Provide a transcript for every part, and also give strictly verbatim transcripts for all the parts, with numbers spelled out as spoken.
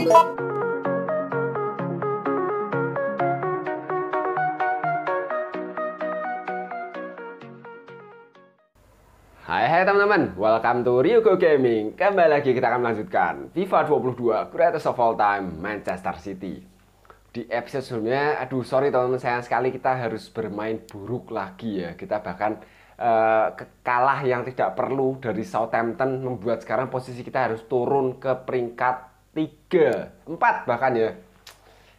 Hai hai teman-teman, welcome to Ryugo Gaming. Kembali lagi kita akan melanjutkan FIFA dua puluh dua Greatest of All Time Manchester City. Di episode sebelumnya, aduh sorry teman-teman, sayang sekali kita harus bermain buruk lagi ya. Kita bahkan uh, kalah yang tidak perlu dari Southampton, membuat sekarang posisi kita harus turun ke peringkat tiga, empat bahkan ya.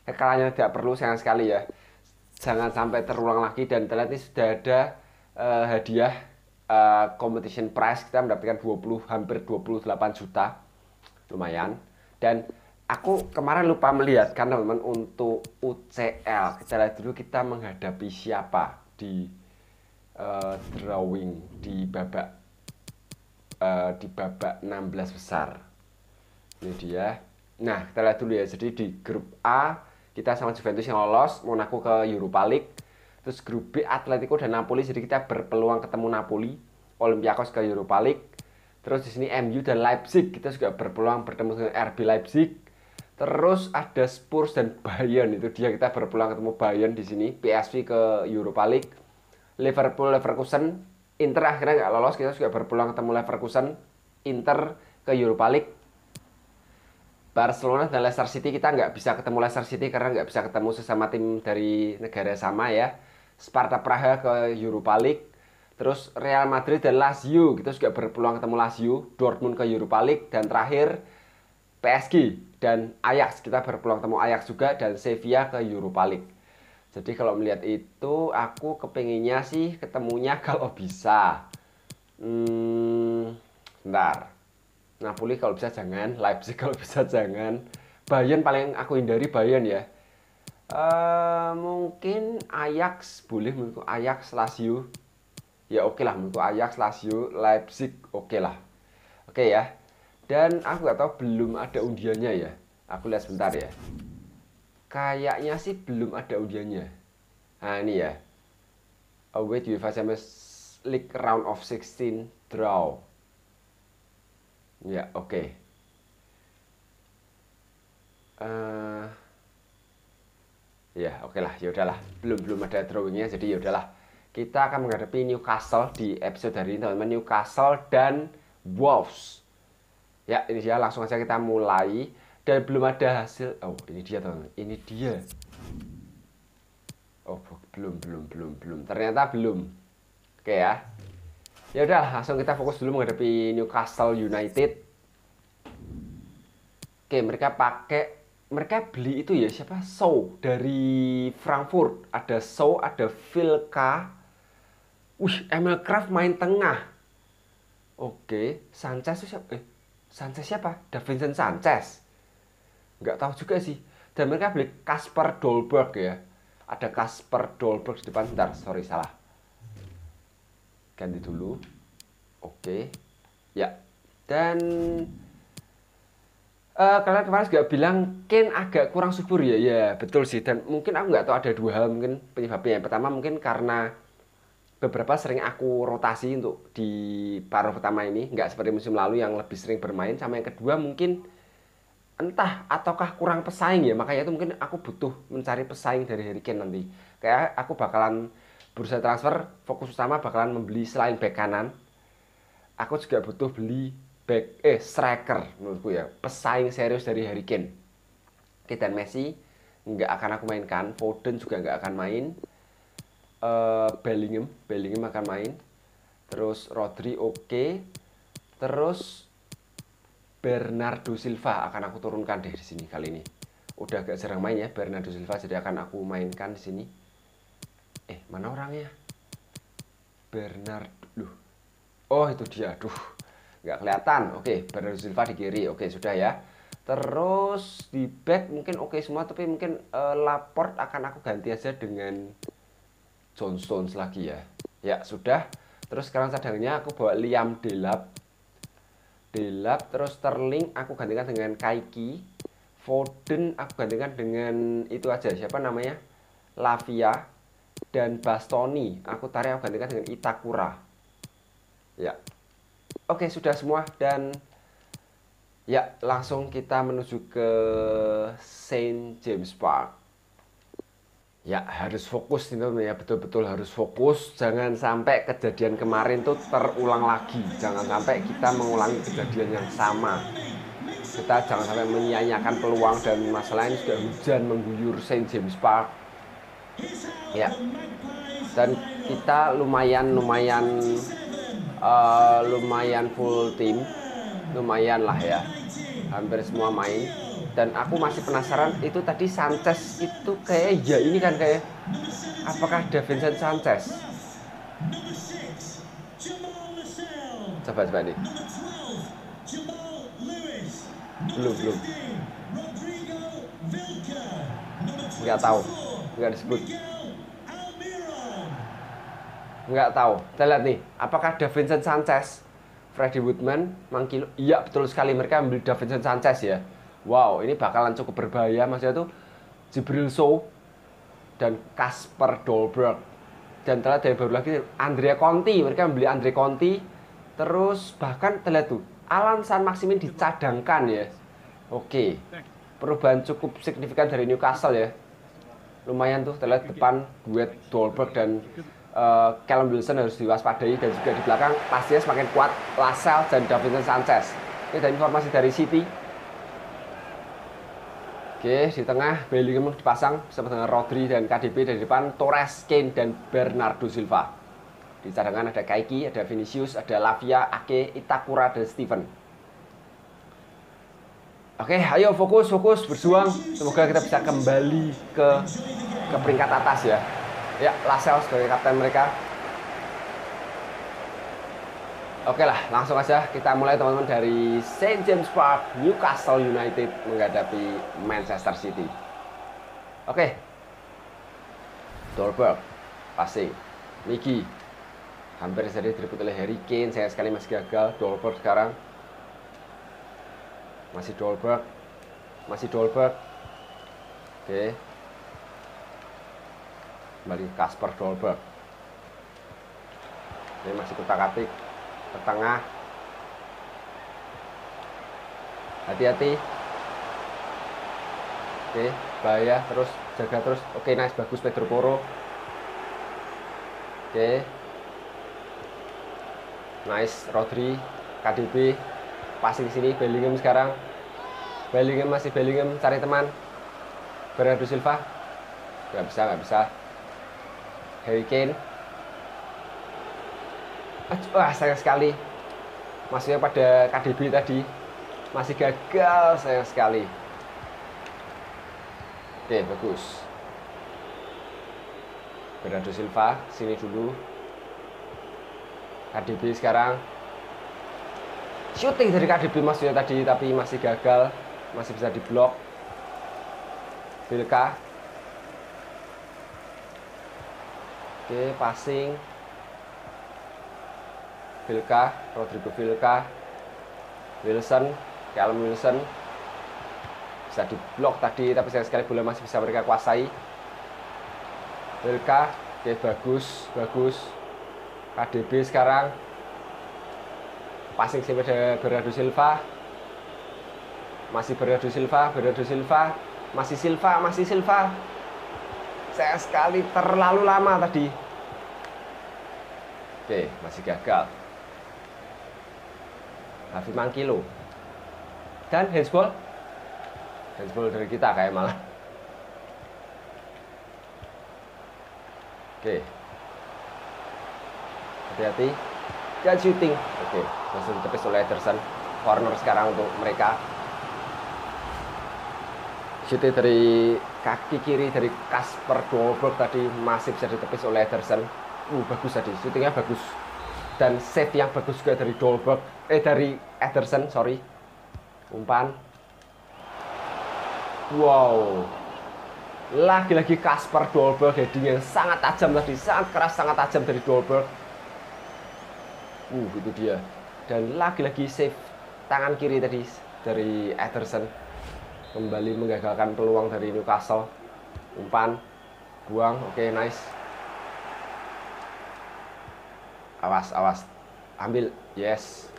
Kalahnya tidak perlu, sayang sekali ya. Jangan sampai terulang lagi. Dan ternyata sudah ada uh, hadiah Uh, competition price, kita mendapatkan hampir dua puluh delapan juta, lumayan. Dan aku kemarin lupa melihat karena teman-teman untuk U C L, kita lihat dulu kita menghadapi siapa di uh, drawing di babak uh, di babak enam belas besar. Ini dia. Nah, kita lihat dulu ya. Jadi di grup A kita sama Juventus yang lolos, Monaco ke Europa League. Terus grup B Atletico dan Napoli, jadi kita berpeluang ketemu Napoli, Olympiakos ke Europa League. Terus di sini M U dan Leipzig, kita juga berpeluang bertemu dengan R B Leipzig. Terus ada Spurs dan Bayern, itu dia kita berpeluang ketemu Bayern di sini, P S V ke Europa League. Liverpool Leverkusen, Inter akhirnya nggak lolos, kita juga berpeluang ketemu Leverkusen, Inter ke Europa League. Barcelona dan Leicester City, kita nggak bisa ketemu Leicester City karena nggak bisa ketemu sesama tim dari negara sama ya. Sparta Praha ke Europa League. Terus Real Madrid dan Lazio, kita juga berpeluang ketemu Lazio. Dortmund ke Europa League. Dan terakhir P S G dan Ajax, kita berpeluang ketemu Ajax juga. Dan Sevilla ke Europa League. Jadi kalau melihat itu, aku kepenginnya sih ketemunya kalau bisa hmm, bentar, Napoli kalau bisa jangan, Leipzig kalau bisa jangan, Bayern paling aku hindari Bayern ya. Uh, mungkin Ajax boleh, menurutku Ajax, Lazio ya oke okay lah, menurutku Ajax, Lazio, Leipzig oke okay lah, oke okay ya. Dan aku nggak tahu, belum ada undiannya ya, aku lihat sebentar ya, kayaknya sih belum ada undiannya. Nah ini ya, await UEFA Champions League Round of sixteen draw ya, oke okay. uh, Ya, oke okay lah, ya udahlah. Belum belum ada drawingnya, jadi ya udahlah. Kita akan menghadapi Newcastle di episode hari ini, teman-teman. Newcastle dan Wolves. Ya, ini dia, langsung aja kita mulai. Dan belum ada hasil. Oh, ini dia, teman-teman. Ini dia. Oh, belum belum belum belum. Ternyata belum. Oke ya. Ya udah, langsung kita fokus dulu menghadapi Newcastle United. Oke, mereka pakai Mereka beli itu ya, siapa? Sow dari Frankfurt. Ada Sow, ada Vilca. Wih, Emil Krafth main tengah. Oke, Sanchez itu siapa? Eh, Sanchez siapa? Davinson Sánchez. Nggak tahu juga sih. Dan mereka beli Kasper Dolberg ya. Ada Kasper Dolberg di depan. Bentar, sorry salah. Ganti dulu. Oke. Ya. Dan Uh, kalian kemarin juga bilang Kane agak kurang subur ya, ya betul sih. Dan mungkin aku nggak tahu, ada dua hal mungkin penyebabnya. Yang pertama mungkin karena beberapa sering aku rotasi untuk di paruh pertama ini, nggak seperti musim lalu yang lebih sering bermain. Sama yang kedua mungkin entah ataukah kurang pesaing ya, makanya itu mungkin aku butuh mencari pesaing dari Harry Kane nanti. Kayak aku bakalan bursa transfer fokus utama bakalan membeli selain bek kanan, aku juga butuh beli Back, eh striker menurutku ya, pesaing serius dari Harry Kane. Oke, dan Messi nggak akan aku mainkan, Foden juga nggak akan main, uh, Bellingham Bellingham akan main, terus Rodri oke, okay. Terus Bernardo Silva akan aku turunkan deh di sini kali ini. Udah agak jarang main ya Bernardo Silva, jadi akan aku mainkan di sini. Eh mana orangnya? Bernardo, loh. Oh itu dia, aduh. Nggak kelihatan. Oke, Bernardo Silva di kiri. Oke, sudah ya. Terus di back mungkin oke semua, tapi mungkin uh, Laporte akan aku ganti aja dengan John Stones lagi ya. Ya, sudah. Terus sekarang cadangnya aku bawa Liam Delap. Delap, terus Sterling aku gantikan dengan Kaiki. Foden aku gantikan dengan itu aja, siapa namanya? Lavia. Dan Bastoni aku tarik, aku gantikan dengan Itakura. Ya. Oke, sudah semua. Dan Ya, langsung kita menuju ke Saint James Park. Ya, harus fokus ini ya, betul-betul harus fokus. Jangan sampai kejadian kemarin tuh terulang lagi. Jangan sampai kita mengulangi kejadian yang sama. Kita jangan sampai menyia-nyiakan peluang, dan masalahnya sudah hujan mengguyur Saint James Park. Ya, dan kita lumayan lumayan uh, lumayan full tim. Lumayan lah ya, hampir semua main. Dan aku masih penasaran itu tadi Sanchez itu kayak ya ini kan kayak apakah Davinson Sánchez? Coba-coba nih. Belum, belum. Nggak tahu, nggak disebut. Nggak tahu. Kita lihat nih, apakah Davinson Sánchez? Freddie Woodman, Mangkilo, iya betul sekali, mereka ambil Davinson Sánchez ya. Wow, ini bakalan cukup berbahaya, maksudnya tuh Jibril Sow dan Kasper Dolberg. Dan telah dari baru lagi Andrea Conti, mereka membeli Andrea Conti. Terus bahkan telah tuh Alan San Maximin dicadangkan ya. Oke, perubahan cukup signifikan dari Newcastle ya. Lumayan tuh telah depan duet Dolberg dan Uh, Kyle Wilson harus diwaspadai, dan juga di belakang pastinya semakin kuat Lascelles dan Davinson Sánchez. Ini ada informasi dari City. Oke, di tengah Bellingham dipasang bersama dengan Rodri dan K D B, dari depan Torres, Kane dan Bernardo Silva. Di cadangan ada Kaiki, ada Vinicius, ada Lavia, Ake, Itakura dan Steven. Oke, ayo fokus fokus berjuang, semoga kita bisa kembali ke ke peringkat atas ya. Ya, Lascelles sebagai kapten mereka. Oke lah, langsung aja kita mulai teman-teman dari Saint James Park. Newcastle United menghadapi Manchester City. Oke, Dolberg, passing, Miki, hampir saja direbut oleh Harry Kane. Sayang sekali masih gagal. Dolberg sekarang, masih Dolberg, masih Dolberg. Oke. Kembali Kasper Dolberg. Ini masih kutak-atik ke tengah. Hati-hati. Oke, bahaya, terus jaga terus. Oke, nice, bagus Pedro Porro. Oke. Nice Rodri, K D B. Passing di sini Bellingham sekarang. Bellingham masih Bellingham, cari teman. Bernardo Silva. Enggak bisa, enggak bisa. Harry Kane, wah sayang sekali, maksudnya pada K D B tadi masih gagal, sayang sekali. Oke, bagus. Bernardo Silva sini dulu. K D B sekarang shooting dari K D B maksudnya tadi, tapi masih gagal, masih bisa diblok. Vilca. Oke, passing Vilca, Rodrigo Vilca, Wilson, Callum Wilson. Bisa diblok tadi, tapi sayang sekali bola masih bisa mereka kuasai. Vilca, oke bagus, bagus. K D B sekarang passing sampai ada Bernardo Silva. Masih Bernardo Silva, Bernardo Silva, masih Silva, masih Silva. Sayang sekali terlalu lama tadi. Oke, masih gagal. Hafi Mangkilo. Dan handsball. Handsball dari kita kayak malah. Oke. Hati-hati. Dan shooting. Oke, langsung ditepis oleh Ederson. Corner sekarang untuk mereka. Shooting dari kaki kiri dari Kasper Dolberg tadi masih bisa ditepis oleh Ederson. Uh, bagus tadi, shootingnya bagus. Dan save yang bagus juga dari Dolberg, eh dari Ederson, sorry. Umpan. Wow. Lagi-lagi Kasper Dolberg, heading yang sangat tajam tadi, sangat keras, sangat tajam dari Dolberg. Uh, itu dia. Dan lagi-lagi save tangan kiri tadi dari Ederson. Kembali menggagalkan peluang dari Newcastle. Umpan, buang, oke, okay, nice. Awas, awas, ambil, yes.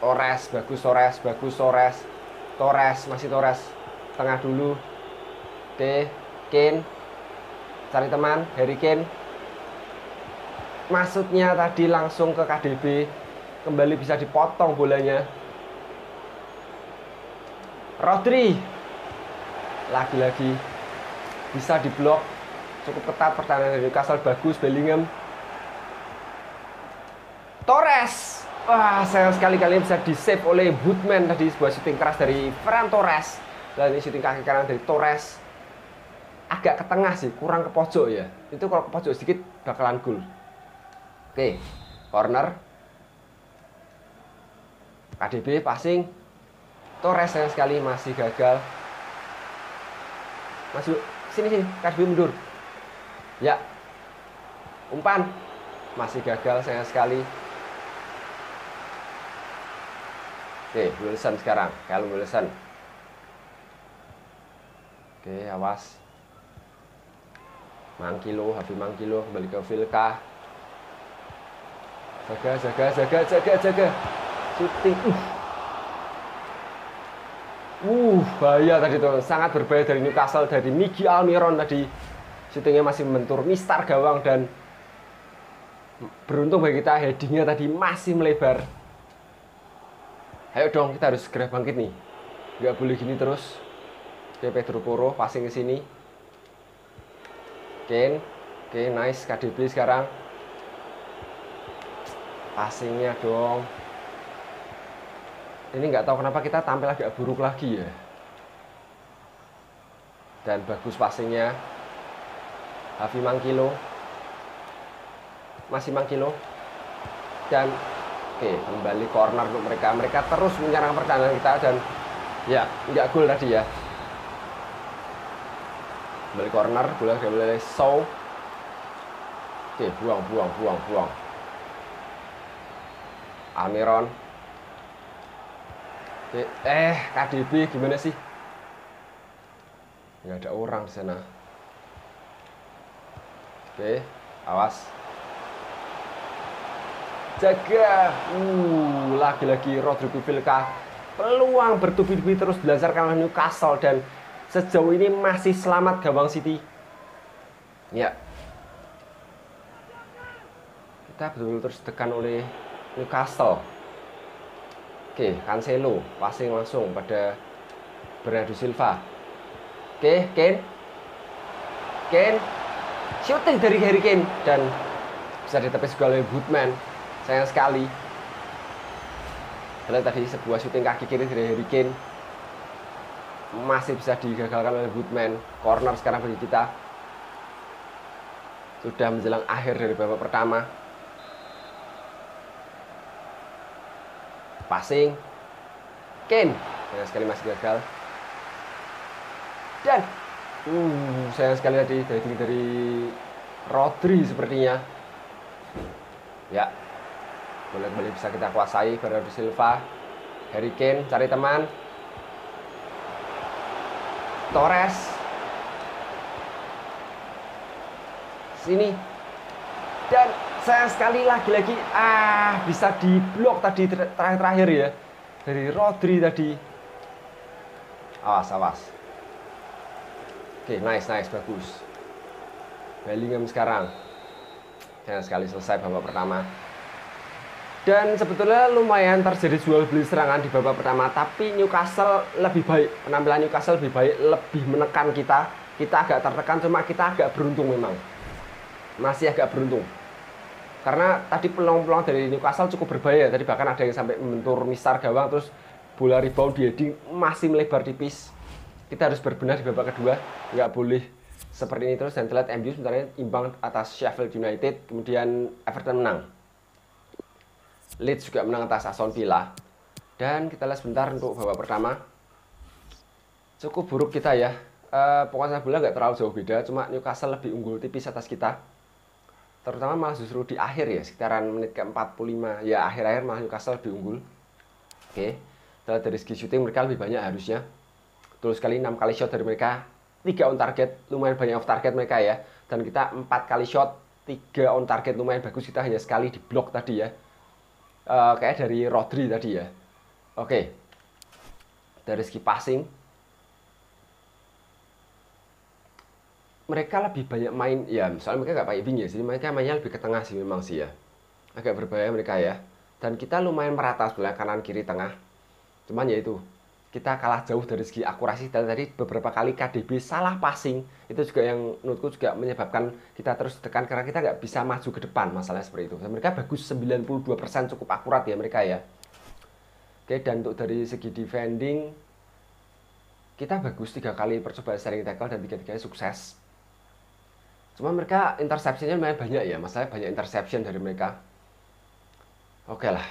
Torres, bagus Torres, bagus Torres, Torres, masih Torres, tengah dulu. Oke, Kane, cari teman, Harry Kane. Maksudnya tadi langsung ke K D B, kembali bisa dipotong bolanya. Rodri, lagi-lagi bisa diblok, cukup ketat pertahanan dari Newcastle, bagus Bellingham. Torres, wah sayang sekali-kali bisa di-save oleh Woodman tadi, sebuah syuting keras dari Ferran Torres. Dan ini syuting kaki kanan dari Torres agak ke tengah sih, kurang ke pojok ya. Itu kalau ke pojok sedikit bakalan gol. Oke, corner. K D B passing. Torres sayang sekali masih gagal. Masuk sini sini, K D B mundur. Ya. Umpan. Masih gagal sayang sekali. Oke, Wilson sekarang, Kyle Wilson. Oke, awas. Mangkilo, habis Mangkilo kembali ke Vilca. Jaga, jaga, jaga, jaga, jaga. Shooting. Uh. Uh, bahaya tadi tuh, sangat berbahaya dari Newcastle, dari Miguel Almiron tadi. Shootingnya masih membentur mistar gawang dan beruntung bagi kita headingnya tadi masih melebar. Ayo dong, kita harus segera bangkit nih. Nggak boleh gini terus. Oke, Pedro Porro passing ke sini. Kane. Oke, nice K D B sekarang. Passingnya dong. Ini nggak tahu kenapa kita tampil agak buruk lagi ya. Dan bagus passingnya. Hafi Mangkilo. Masih Mangkilo. Dan oke, kembali corner untuk mereka. Mereka terus menyerang pertahanan kita dan ya, nggak gol tadi ya. Kembali corner, bola kembali Sow. Oke, buang, buang, buang, buang. Almiron. Oke, eh, K D B gimana sih? Nggak ada orang di sana. Oke, awas. Jaga, uh, lagi-lagi Rodrigo Vilca, peluang bertubi-tubi terus dilancarkan oleh Newcastle dan sejauh ini masih selamat gawang City. Ya, kita betul-betul terus tekan oleh Newcastle. Oke, Cancelo passing langsung pada Bernardo Silva. Oke, Kane, Kane, shooting dari Harry Kane dan bisa ditepis oleh Woodman. Sayang sekali. Karena tadi sebuah syuting kaki kiri dari Harry Kane masih bisa digagalkan oleh Woodman. Corner sekarang bagi kita. Sudah menjelang akhir dari babak pertama. Passing Kane, sayang sekali masih gagal. Dan uh, sayang sekali tadi dari, dari Rodri sepertinya. Ya, boleh-boleh bisa kita kuasai. Bernardo Silva, Harry Kane, cari teman. Torres. Sini. Dan sayang sekali lagi-lagi ah bisa diblok tadi terakhir-terakhir ya. Dari Rodri tadi. Awas, awas. Oke, nice, nice, bagus. Bellingham sekarang. Sayang sekali selesai babak pertama. Dan sebetulnya lumayan terjadi jual beli serangan di babak pertama, tapi Newcastle lebih baik, penampilan Newcastle lebih baik, lebih menekan kita. Kita agak tertekan, cuma kita agak beruntung memang, masih agak beruntung. Karena tadi peluang-peluang dari Newcastle cukup berbahaya, tadi bahkan ada yang sampai membentur mistar gawang, terus bola rebound di heading masih melebar tipis. Kita harus berbenah di babak kedua, nggak boleh seperti ini terus. Dan terlihat M U sebenarnya imbang atas Sheffield United, kemudian Everton menang. Leeds juga menang atas Aston Villa. Dan kita lihat sebentar untuk babak pertama. Cukup buruk kita ya. E, pokoknya bola nggak terlalu jauh beda. Cuma Newcastle lebih unggul tipis atas kita. Terutama malah justru di akhir ya. Sekitaran menit ke empat puluh lima. Ya akhir-akhir malah Newcastle lebih unggul. Oke. Setelah dari segi shooting mereka lebih banyak harusnya. Terus sekali enam kali shot dari mereka. tiga on target. Lumayan banyak off target mereka ya. Dan kita empat kali shot. tiga on target lumayan bagus. Kita hanya sekali di blok tadi ya. Uh, kayak dari Rodri tadi ya. Oke, dari segi passing, mereka lebih banyak main, ya soalnya mereka nggak pakai wing ya, jadi mereka mainnya lebih ke tengah sih memang sih ya. Agak berbahaya mereka ya. Dan kita lumayan merata sebelah kanan, kiri, tengah. Cuman ya itu, kita kalah jauh dari segi akurasi. Dan tadi beberapa kali K D B salah passing, itu juga yang menurutku juga menyebabkan kita terus tekan, karena kita nggak bisa maju ke depan, masalahnya seperti itu. Dan mereka bagus, sembilan puluh dua persen cukup akurat ya mereka ya. Oke, dan untuk dari segi defending, kita bagus, tiga kali percobaan sharing tackle dan tiga-tiganya sukses. Cuma mereka interceptionnya lumayan banyak ya, masalahnya banyak interception dari mereka. Oke lah,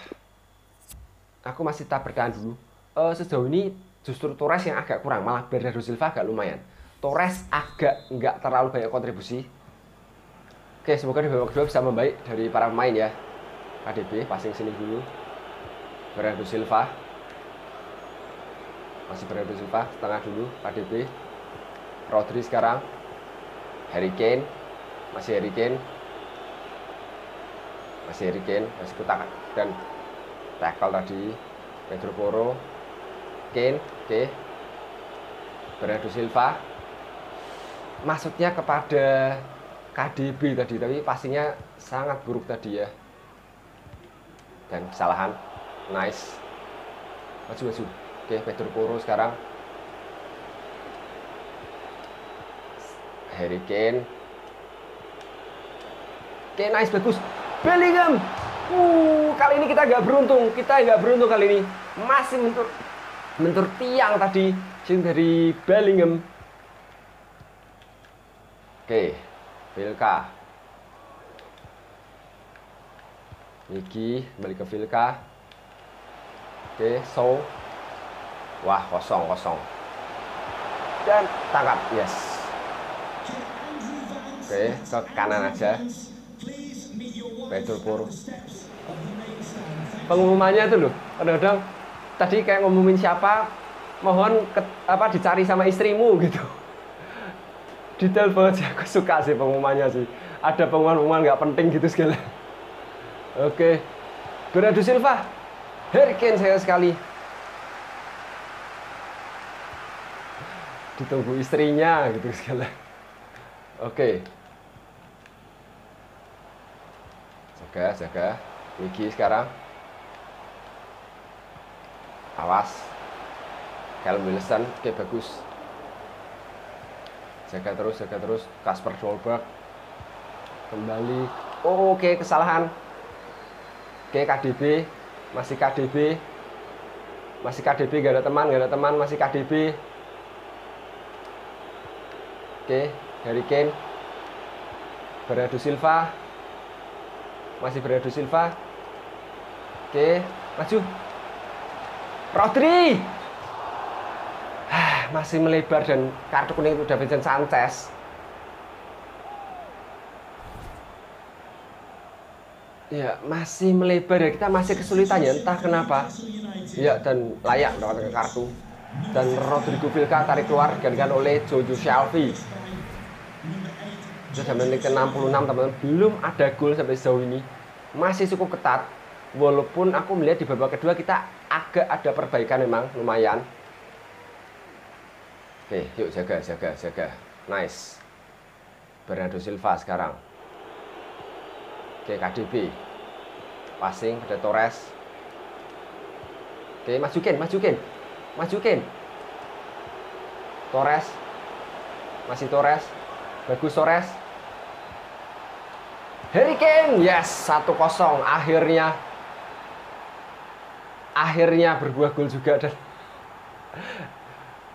aku masih tetap bertahan dulu. E, sejauh ini justru Torres yang agak kurang, malah Bernardo Silva agak lumayan. Torres agak nggak terlalu banyak kontribusi. Oke, semoga di babak kedua bisa membaik dari para pemain ya. K D B passing sini dulu. Bernardo Silva, masih Bernardo Silva, setengah dulu K D B. Rodri sekarang, Harry Kane, masih Harry Kane, masih Harry Kane, masih kutak dan tackle tadi Pedro Porro, Kane, oke, okay. Bernardo Silva, maksudnya kepada K D B tadi, tapi passingnya sangat buruk tadi ya, dan kesalahan. Nice, maju-maju. Oke, Pedro Porro sekarang, Harry Kane. Oke, nice, bagus. Bellingham. Uh, kali ini kita nggak beruntung, kita nggak beruntung kali ini. Masih mentur, mentur tiang tadi, sini dari Bellingham. Oke, Vilca. Niki balik ke Vilca. Oke, Sow. Wah, kosong-kosong. Dan tangkap, yes. Oke, ke kanan aja. Pedro Porro. Pengumumannya itu loh, kadang-kadang tadi kayak ngumumin siapa, mohon ke, apa dicari sama istrimu gitu. Detail banget sih, aku suka sih pengumumannya sih. Ada pengumuman-pengumuman nggak penting gitu segala. Oke, Bernardo Silva. Harry Kane sayang sekali. Ditunggu istrinya gitu segala. Oke. Jaga, jaga. Wiki sekarang. Awas. Kyle Wilson, oke bagus. Jaga terus, jaga terus. Kasper Dolberg. Kembali. Oh, oke, kesalahan. Oke, K D B. Masih K D B, masih K D B, gak ada teman, gak ada teman, masih K D B. Oke, Harry Kane, Bernardo Silva, masih Bernardo Silva. Oke, maju. Rodri, masih melebar dan kartu kuning itu Davinson Sánchez. Ya, masih melebar ya, kita masih kesulitan ya, entah kenapa. Ya, dan layak mendapatkan kartu. Dan Rodrigo Vilca tarik keluar, gantikan oleh Jojo Shelby. Sudah menit ke enam puluh enam, teman-teman. Belum ada gol sampai sejauh ini. Masih cukup ketat. Walaupun aku melihat di babak kedua kita agak ada perbaikan memang, lumayan. Oke, yuk jaga, jaga, jaga. Nice. Bernardo Silva sekarang. Oke, K D B passing pada Torres. Oke, majukin, majukin, majukin. Torres, masih Torres, bagus Torres. Harry Kane, yes, satu kosong. Akhirnya, akhirnya berbuah gol juga. Dan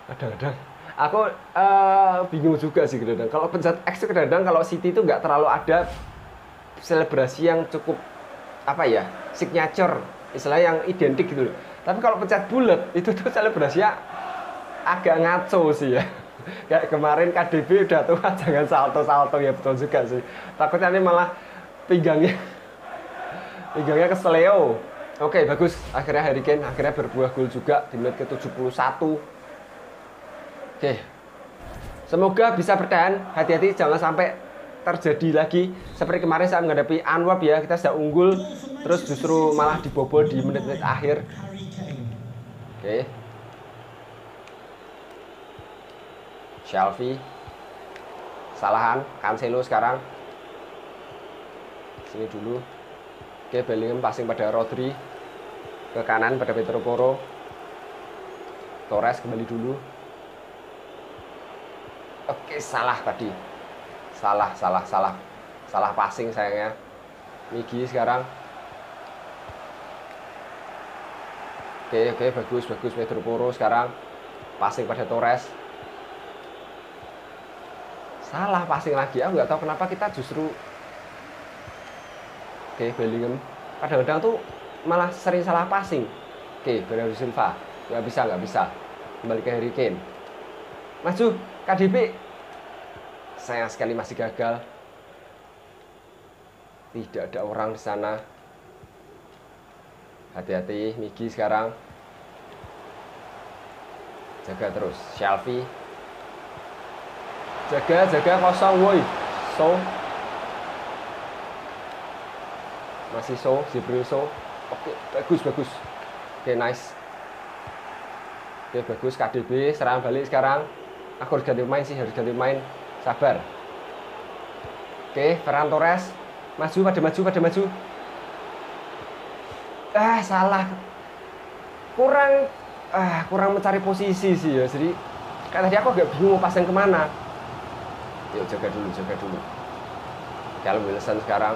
kadang-kadang aku uh, bingung juga sih kadang-kadang. Kalau pencet X itu kadang-kadang kalau City itu nggak terlalu ada selebrasi yang cukup apa ya, signature, istilah yang identik gitu loh. Tapi kalau pencet bulat itu tuh selebrasinya agak ngaco sih ya. Kayak kemarin K D B udah tua, jangan salto-salto ya, betul juga sih. Takutnya ini malah pinggangnya pinggangnya keseleo. Oke, bagus. Akhirnya Harry Kane akhirnya berbuah gol juga di menit ke-tujuh puluh satu. Oke. Semoga bisa bertahan. Hati-hati jangan sampai terjadi lagi seperti kemarin saya menghadapi Anwar ya, kita sudah unggul terus justru malah dibobol di menit-menit akhir. Oke. Shelvey. Salahan. Cancelo sekarang. Sini dulu. Oke, Bellingham passing pada Rodri. Ke kanan pada Pedro Porro. Torres kembali dulu. Oke, salah tadi. Salah, salah, salah. Salah passing sayangnya. Migi sekarang. Oke, oke, bagus, bagus. Pedro Porro sekarang passing pada Torres. Salah passing lagi. Aku nggak tahu kenapa kita justru. Oke, Bellingham. Kadang-kadang tuh malah sering salah passing. Oke, Bernardo Silva. Nggak bisa, nggak bisa. Kembali ke Harry Kane. Maju, K D B. Sayang sekali masih gagal. Tidak ada orang di sana. Hati-hati, Migi sekarang. Jaga terus, Shelvey. Jaga, jaga kosong, woi. Sow. Masih Sow, Jibril Sow. Oke, bagus, bagus. Oke, nice. Oke, bagus, K D B. Serang balik sekarang. Aku harus ganti main sih, harus ganti main. Sabar. Oke, Ferran Torres. Maju, pada maju, pada maju. Ah, salah. Kurang ah, kurang mencari posisi sih ya. Jadi kan tadi aku agak bingung mau pasang kemana. Yuk, jaga dulu, jaga dulu. Kyle Wilson sekarang.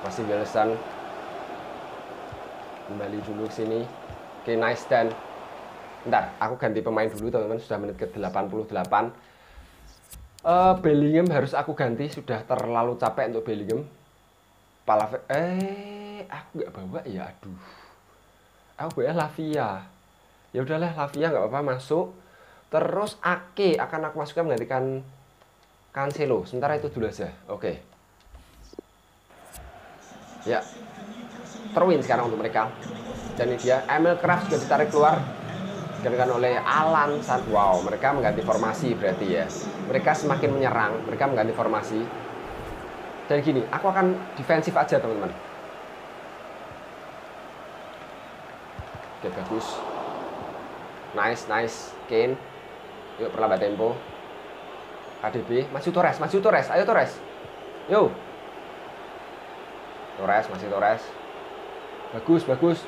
Masih Wilson. Kembali dulu ke sini. Oke, nice stand. Bentar, aku ganti pemain dulu teman-teman. Sudah menit ke-delapan puluh delapan. Uh, Bellingham harus aku ganti. Sudah terlalu capek untuk Bellingham. Palave eh aku nggak bawa ya, aduh. Aku bawa Lavia. Ya udahlah, Lavia nggak apa-apa masuk. Terus Ake akan aku masukkan menggantikan Cancelo. Sementara itu dulu aja. Oke. Ya. Terwin sekarang untuk mereka. Dan ini dia Emil Krafth juga ditarik keluar. Digantikan oleh Alan San. Wow, mereka mengganti formasi berarti ya. Mereka semakin menyerang, mereka mengganti formasi. Dan gini, aku akan defensif aja teman-teman. Oke, bagus. Nice, nice. Kane. Yuk, perlambat tempo. K D B. Masih Torres, masih Torres. Ayo, Torres. Yo. Torres, masih Torres. Bagus, bagus.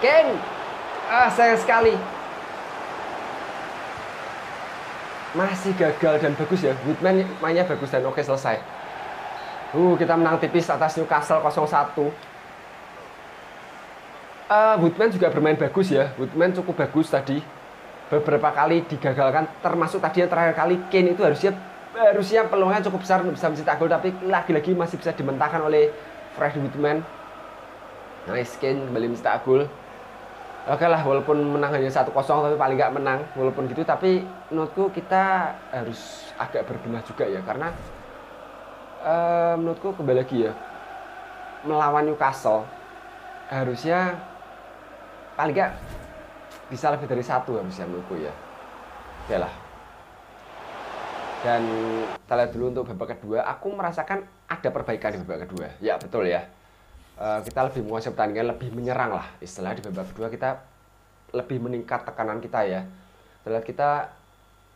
Kane. Ah, sayang sekali. Masih gagal dan bagus ya. Woodman mainnya bagus dan oke, selesai. Uh, kita menang tipis atas Newcastle nol satu. Uh, Woodman juga bermain bagus ya. Woodman cukup bagus tadi. Beberapa kali digagalkan. Termasuk tadi yang terakhir kali Kane itu harusnya harusnya peluangnya cukup besar untuk bisa mencetak gol, tapi lagi-lagi masih bisa dimentahkan oleh Freddie Woodman. Nice, Kane kembali mencetak gol. Oke lah, walaupun menang hanya satu kosong, tapi paling nggak menang. Walaupun gitu, tapi menurutku kita harus agak berbenah juga ya. Karena uh, menurutku kembali lagi ya, melawan Newcastle harusnya paling nggak bisa lebih dari satu harusnya menurutku ya. Oke lah. Dan kita lihat dulu untuk babak kedua. Aku merasakan ada perbaikan di babak kedua. Ya betul ya. Uh, kita lebih menguasai pertandingan, lebih menyerang lah. Istilahnya di babak kedua kita lebih meningkat tekanan kita ya. Setelah kita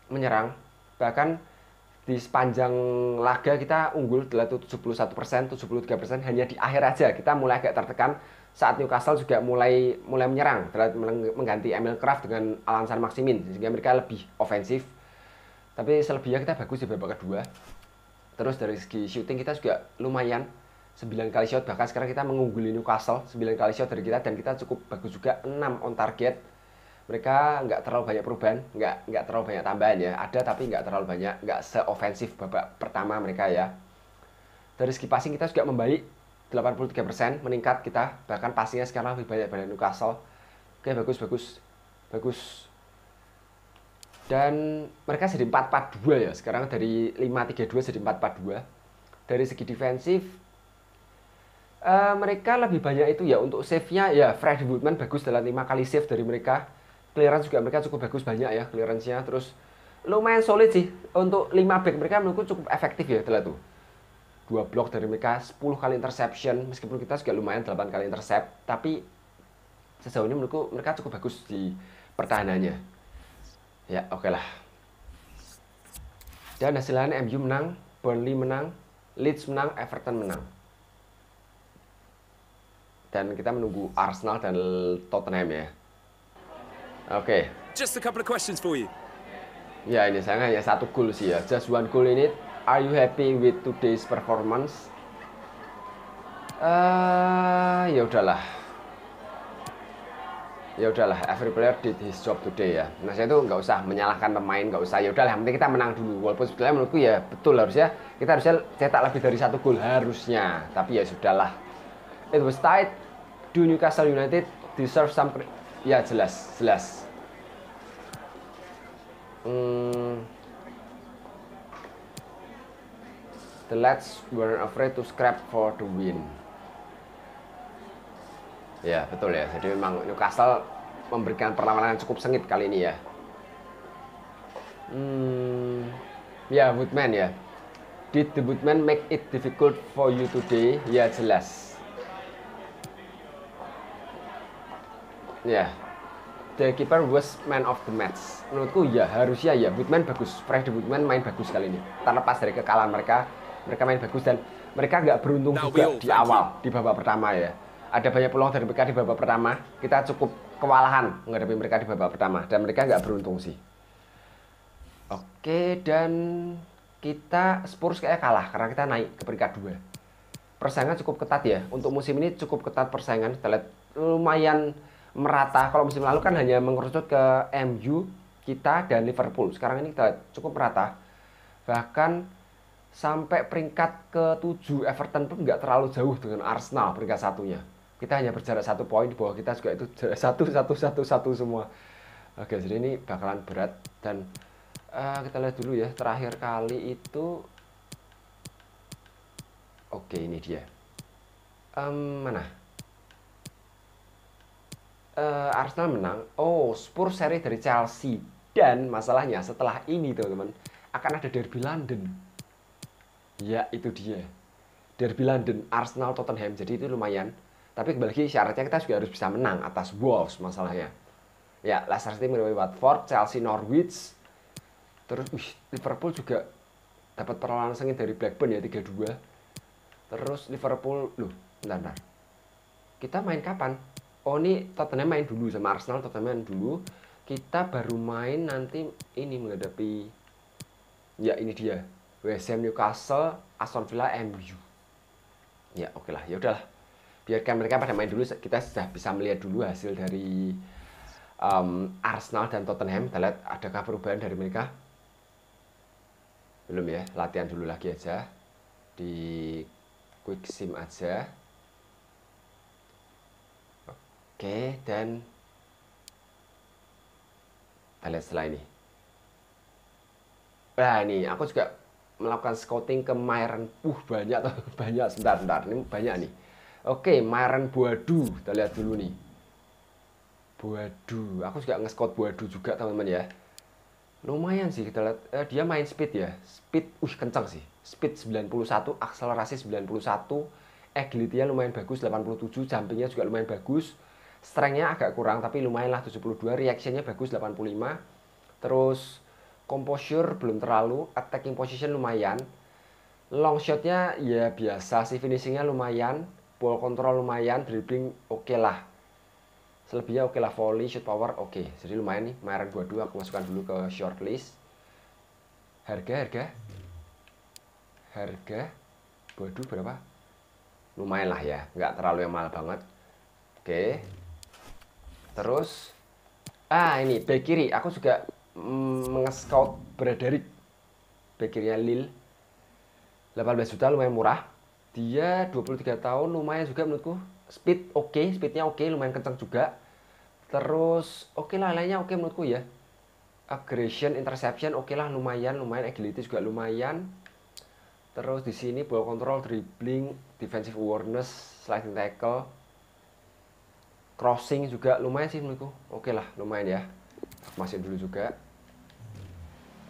menyerang, bahkan di sepanjang laga kita unggul tujuh puluh satu persen, tujuh puluh tiga persen hanya di akhir aja. Kita mulai agak tertekan saat Newcastle juga mulai mulai menyerang. Telah mengganti Emil Krafth dengan Alanson Maximin, sehingga mereka lebih ofensif. Tapi selebihnya kita bagus di babak kedua. Terus dari segi shooting kita juga lumayan, sembilan kali shot. Bahkan sekarang kita mengungguli Newcastle, sembilan kali shot dari kita. Dan kita cukup bagus juga, enam on target. Mereka nggak terlalu banyak perubahan, nggak nggak terlalu banyak tambahan ya. Ada tapi nggak terlalu banyak, nggak seofensif babak pertama mereka ya. Dari segi passing kita juga membaik, delapan puluh tiga persen meningkat kita. Bahkan passingnya sekarang lebih banyak dari Newcastle. Oke, bagus, bagus, bagus. Dan mereka jadi empat empat dua ya. Sekarang dari lima tiga dua jadi empat empat dua. Dari segi defensif, uh, mereka lebih banyak itu ya untuk save-nya ya. Freddie Woodman bagus dalam lima kali save dari mereka. Clearance juga mereka cukup bagus, banyak ya clearance-nya. Terus lumayan solid sih. Untuk lima back mereka menurutku cukup efektif ya. Telah tuh dua blok dari mereka, sepuluh kali interception. Meskipun kita juga lumayan delapan kali intercept, tapi sejauhnya menurutku mereka cukup bagus di pertahanannya. Ya, oke lah. Dan hasilnya M U menang, Burnley menang, Leeds menang, Everton menang. Dan kita menunggu Arsenal dan Tottenham ya. Oke. Just a couple of questions for you. Ya, ini saya hanya satu goal sih ya. Just one goal in it. Are you happy with today's performance? Uh, ya udahlah. Ya udahlah, every player did his job today ya. Nah, saya itu nggak usah menyalahkan pemain, nggak usah. Ya udahlah, yang penting kita menang dulu. Walaupun sebetulnya menurutku ya betul harusnya kita harusnya cetak lebih dari satu gol harusnya. Tapi ya sudahlah. It was tight. Do Newcastle United deserve some? Ya jelas, jelas. Hmm. The lads were afraid to scrap for the win. Ya, betul ya. Jadi memang Newcastle memberikan perlawanan cukup sengit kali ini ya. Hmm, ya, Woodman ya. Did the Woodman make it difficult for you today? Ya, jelas. Ya. The keeper was man of the match. Menurutku ya, harusnya ya. Woodman bagus. Freddie Woodman main bagus kali ini. Terlepas dari kekalahan mereka, mereka main bagus dan mereka nggak beruntung juga di awal, di babak pertama ya. Ada banyak peluang dari mereka di babak pertama, kita cukup kewalahan menghadapi mereka di babak pertama dan mereka nggak beruntung sih. Oke, dan kita Spurs kayak kalah karena kita naik ke peringkat dua. Persaingan cukup ketat ya. Untuk musim ini cukup ketat persaingan. Kita lihat lumayan merata. Kalau musim lalu kan hanya mengerucut ke M U, kita dan Liverpool. Sekarang ini kita lihat cukup merata. Bahkan sampai peringkat ketujuh Everton pun nggak terlalu jauh dengan Arsenal peringkat satunya. Kita hanya berjarak satu poin di bawah kita juga itu jarak satu satu satu satu semua. Oke, jadi ini bakalan berat dan uh, kita lihat dulu ya terakhir kali itu. Oke, ini dia. Um, mana? Uh, Arsenal menang. Oh, Spurs seri dari Chelsea dan masalahnya setelah ini teman-teman akan ada derby London. Ya, itu dia. Derby London, Arsenal, Tottenham. Jadi itu lumayan. Tapi kembali lagi syaratnya kita juga harus bisa menang atas Wolves masalahnya. Ya, Leicester City melawan Watford, Chelsea, Norwich. Terus wih, Liverpool juga dapat perlawanan sengit dari Blackburn ya tiga dua. Terus Liverpool, loh, bentar, bentar. Kita main kapan? Oh, ini Tottenham main dulu sama Arsenal, Tottenham main dulu. Kita baru main nanti ini menghadapi. Ya, ini dia. West Ham, Newcastle, Aston Villa, M U. Ya, oke lah, ya udahlah. Biarkan mereka pada main dulu. Kita sudah bisa melihat dulu hasil dari um, Arsenal dan Tottenham. Kita lihat adakah perubahan dari mereka. Belum ya, latihan dulu lagi aja. Di quick sim aja. Oke, dan kita lihat setelah ini. Nah, ini aku juga melakukan scouting ke Myron. Uh, banyak tuh, banyak. Sebentar, sebentar. Ini banyak nih. Oke, Myron Boadu. Kita lihat dulu nih. Boadu. Aku juga nge-scout Boadu juga, teman-teman ya. Lumayan sih, kita lihat. Eh, dia main speed ya. Speed, uh, kencang sih. Speed sembilan puluh satu, akselerasi sembilan puluh satu. Agility-nya lumayan bagus, delapan puluh tujuh. Jumping-nya juga lumayan bagus. Strength-nya agak kurang, tapi lumayan lah, tujuh puluh dua. Reaction-nya bagus, delapan puluh lima. Terus composure belum terlalu, attacking position lumayan, long shotnya ya biasa sih, finishingnya lumayan, ball control lumayan, dribbling oke okay lah, selebihnya oke okay lah, volley, shoot power oke, okay. Jadi lumayan nih, Myron Boadu aku masukkan dulu ke shortlist. Harga, harga, harga, Boadu berapa? Lumayan lah ya, nggak terlalu yang mahal banget, oke, okay. Terus, ah ini bek kiri, aku juga mengescout Braderick, bek kirinya Lille, delapan belas juta lumayan murah. Dia dua puluh tiga tahun lumayan juga menurutku. Speed oke, okay. Speednya oke, okay. Lumayan kencang juga. Terus oke okay lah, lainnya oke okay menurutku ya. Aggression, interception oke okay lah, lumayan, lumayan. Agility juga lumayan. Terus di sini ball control, dribbling, defensive awareness, sliding tackle, crossing juga lumayan sih menurutku. Oke okay lah, lumayan ya. Masih dulu juga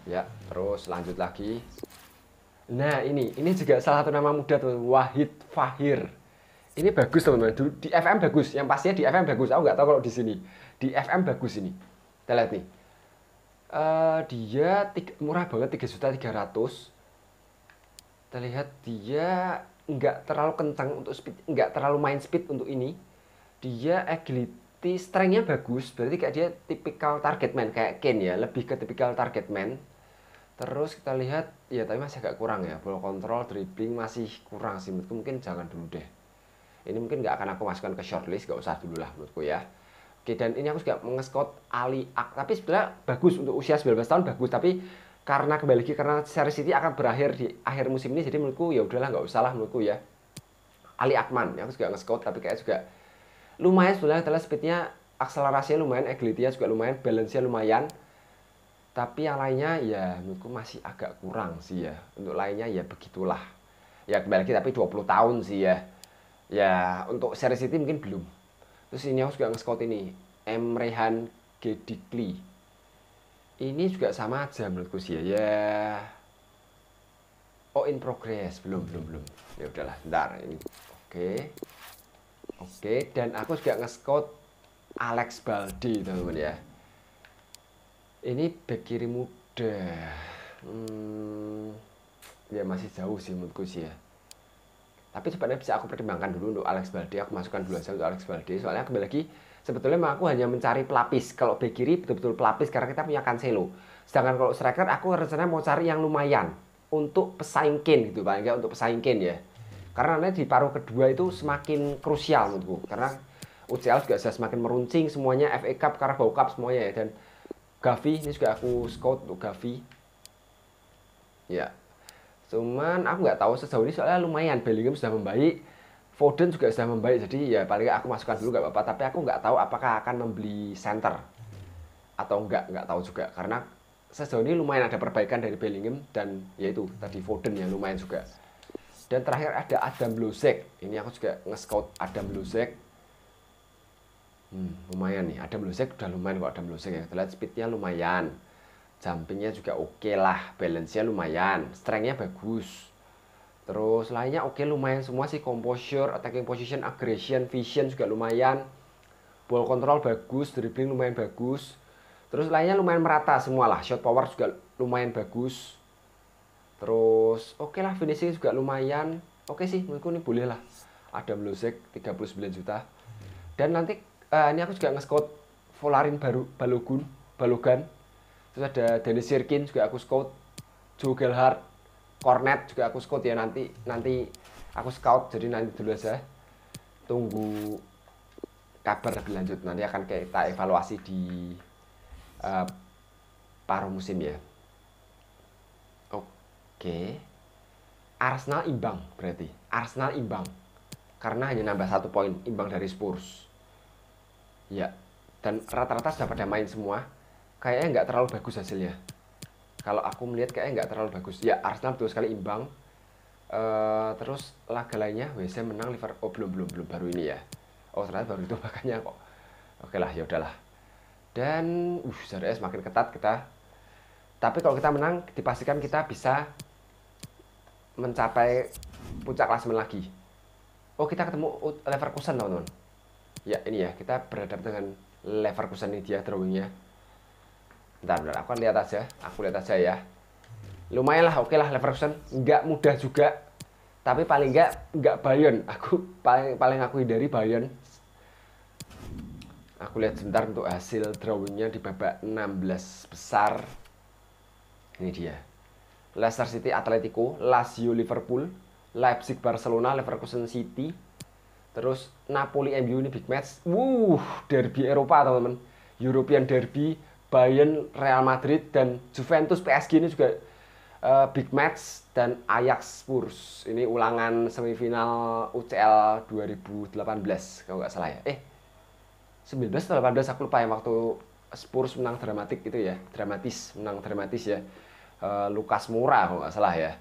ya, terus lanjut lagi. Nah ini, ini juga salah satu nama muda teman, Wahid Fahir. Ini bagus teman-teman, di F M bagus, yang pastinya di F M bagus. Aku nggak tahu kalau di sini, di F M bagus ini. Kita lihat nih, uh, dia tiga, murah banget, tiga juta tiga ratus ribu. Kita lihat dia nggak terlalu kencang untuk speed, nggak terlalu main speed untuk ini. Dia agility, strength-nya bagus, berarti kayak dia tipikal target man, kayak Kane ya, lebih ke tipikal target man. Terus kita lihat, ya tapi masih agak kurang ya, ball control, dribbling masih kurang sih, menurutku mungkin jangan dulu deh. Ini mungkin nggak akan aku masukkan ke shortlist, nggak usah dulu lah menurutku ya. Oke, dan ini aku juga mengescout Ali Ak, tapi sebenarnya bagus untuk usia sembilan belas tahun, bagus. Tapi karena kembali lagi, karena Leicester City akan berakhir di akhir musim ini, jadi menurutku ya udahlah nggak usah lah menurutku ya. Ali Akman, ya, aku juga ngescout, tapi kayak juga lumayan sebenarnya, terlihat speednya, akselerasinya lumayan, agility-nya juga lumayan, balance-nya lumayan. Tapi yang lainnya ya menurutku masih agak kurang sih ya. Untuk lainnya ya begitulah. Ya kembali lagi tapi dua puluh tahun sih ya. Ya untuk seri City mungkin belum. Terus ini aku juga nge-scout ini, Emrehan Gedikli. Ini juga sama aja menurutku sih ya. Ya. Oh in progress, belum belum belum. Ya udahlah, bentar ini. Oke. Oke, dan aku juga nge-scout Alex Baldi teman-teman ya. Ini bek kiri muda, hmm, ya masih jauh sih menurutku sih ya. Tapi sebenarnya bisa aku pertimbangkan dulu untuk Alex Baldi, aku masukkan dulu aja untuk Alex Baldi. Soalnya kembali lagi, sebetulnya aku hanya mencari pelapis. Kalau bek kiri betul-betul pelapis karena kita punya Cancelo. Sedangkan kalau striker aku rencananya mau cari yang lumayan untuk pesaing Kane gitu, paling nggak untuk pesaing Kane ya. Karena nanti di paruh kedua itu semakin krusial menurutku. Karena U C L juga sudah semakin meruncing semuanya, F A Cup, Carabao Cup semuanya ya. Dan Gavi, ini juga aku scout untuk Gavi. Ya, cuman aku nggak tahu sejauh ini soalnya lumayan. Bellingham sudah membaik, Foden juga sudah membaik. Jadi ya paling aku masukkan dulu nggak apa-apa. Tapi aku nggak tahu apakah akan membeli center atau nggak, nggak tahu juga. Karena sejauh ini lumayan ada perbaikan dari Bellingham dan yaitu tadi Foden yang lumayan juga. Dan terakhir ada Adam Lozek. Ini aku juga nge-scout Adam Lozek. Hmm, lumayan nih, Adam Lozek udah lumayan kok Adam Lozek ya. Kita lihat speednya lumayan, jumpingnya juga oke okay lah, balance-nya lumayan, strength-nya bagus. Terus lainnya oke okay, lumayan semua sih, composure, attacking position, aggression, vision juga lumayan, ball control bagus, dribbling lumayan bagus. Terus lainnya lumayan merata semua lah, shot power juga lumayan bagus. Terus oke okay lah, finishing juga lumayan, oke okay sih, menurutku ini boleh lah. Adam Lozek tiga puluh sembilan juta. Dan nanti Uh, ini aku juga nge-scout Volarin baru Balogun, Balogan. Terus ada Dennis Sirkin juga aku scout, Joe Gelhardt, Cornet juga aku scout ya, nanti nanti aku scout, jadi nanti dulu aja. Tunggu kabar lebih lanjut, nanti akan kita evaluasi di uh, paruh musim ya. Oke. Arsenal imbang berarti. Arsenal imbang. Karena hanya nambah satu poin, imbang dari Spurs. Ya, dan rata-rata sudah pada main semua. Kayaknya nggak terlalu bagus hasilnya. Kalau aku melihat kayaknya nggak terlalu bagus. Ya, Arsenal betul sekali imbang. uh, Terus laga lainnya W C menang Liverpool. Oh, belum, belum, belum, baru ini ya. Oh, ternyata baru itu makanya kok. Oke lah, ya udahlah. Dan, uh, jaraknya semakin ketat kita. Tapi kalau kita menang, dipastikan kita bisa mencapai puncak klasemen lagi. Oh, kita ketemu Leverkusen, teman-teman. Ya ini ya, kita berhadapan dengan Leverkusen, ini dia drawingnya. Bentar, bentar, aku lihat aja, aku lihat aja ya. Lumayan lah, oke lah Leverkusen, nggak mudah juga. Tapi paling nggak, nggak Bayern, aku paling paling aku hindari Bayern. Aku lihat sebentar untuk hasil drawingnya di babak enam belas besar. Ini dia, Leicester City Atletico, Lazio Liverpool, Leipzig Barcelona, Leverkusen City. Terus Napoli M U ini big match. Wuh, derby Eropa teman-teman. European derby, Bayern Real Madrid dan Juventus P S G ini juga uh, big match, dan Ajax Spurs. Ini ulangan semifinal U C L dua ribu delapan belas kalau nggak salah ya. Eh sembilan belas atau delapan belas aku lupa ya, waktu Spurs menang dramatik itu ya. Dramatis, menang dramatis ya. Uh, Lucas Moura kalau nggak salah ya.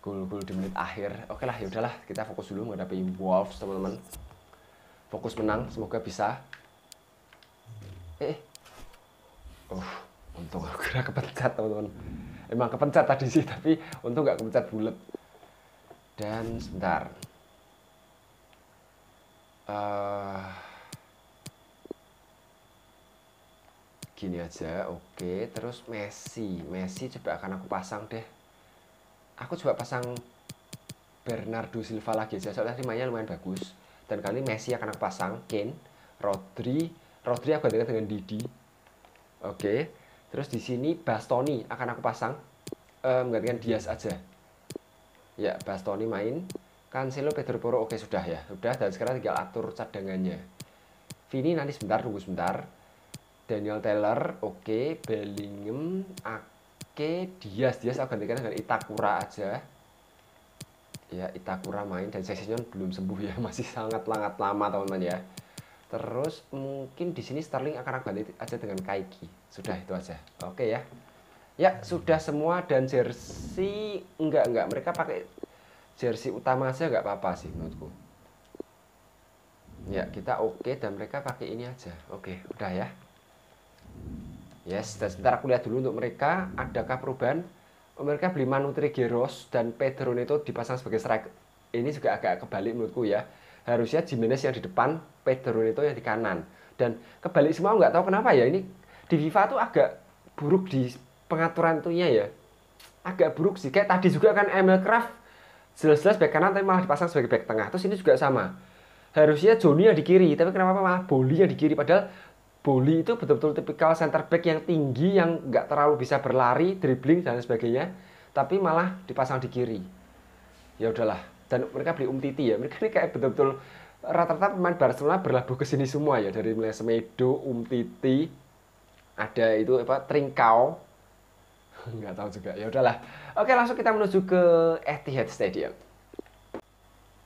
Gol-gol di menit akhir. Oke lah, yaudahlah, kita fokus dulu menghadapi Wolves teman-teman. Fokus menang, semoga bisa. Eh, oh, untung aku kira kepencet teman-teman. Emang kepencet tadi sih, tapi untung nggak kepencet bulat. Dan sebentar. Uh, gini aja, oke. Terus Messi, Messi coba akan aku pasang deh. Aku coba pasang Bernardo Silva lagi aja, soalnya rimanya lumayan bagus. Dan kali Messi akan aku pasang Kane, Rodri, Rodri aku gantikan dengan Didi. Oke, terus di sini Bastoni akan aku pasang, ehm, gantikan Diaz aja. Ya, Bastoni main. Cancelo, Pedro Porro, oke sudah ya, sudah. Dan sekarang tinggal atur cadangannya. Vini nanti sebentar, tunggu sebentar. Daniel Taylor, oke. Bellingham, oke. Diaz, Diaz aku gantikan dengan Itakura aja. Ya, Itakura main. Dan Sanchez belum sembuh ya, masih sangat sangat lama teman-teman ya. Terus mungkin di sini Sterling akan aku ganti aja dengan Kaiki. Sudah itu aja. Oke ya. Ya, sudah semua. Dan jersey enggak enggak mereka pakai jersey utama aja enggak apa-apa sih menurutku. Ya, kita oke dan mereka pakai ini aja. Oke, udah ya. Yes, dan sebentar aku lihat dulu untuk mereka adakah perubahan. Mereka beli Manu Trigueros dan Pedro Neto dipasang sebagai striker. Ini juga agak kebalik menurutku ya. Harusnya Jimenez yang di depan, Pedro Neto yang di kanan. Dan kebalik semua, nggak tahu kenapa ya. Ini di FIFA tuh agak buruk di pengaturan itunya ya. Agak buruk sih. Kayak tadi juga kan Emil Krafth jelas-jelas back kanan tapi malah dipasang sebagai back tengah. Terus ini juga sama. Harusnya Johnny yang di kiri, tapi kenapa malah Boli yang di kiri. Padahal Boli itu betul-betul tipikal center back yang tinggi, yang nggak terlalu bisa berlari, dribbling, dan sebagainya. Tapi malah dipasang di kiri. Ya udahlah. Dan mereka beli Umtiti ya. Mereka ini kayak betul-betul rata-rata pemain Barcelona berlabuh ke sini semua ya. Dari mulai Semedo, Umtiti, ada itu apa, Trincao. Nggak tahu juga. Ya udahlah. Oke, langsung kita menuju ke Etihad Stadium.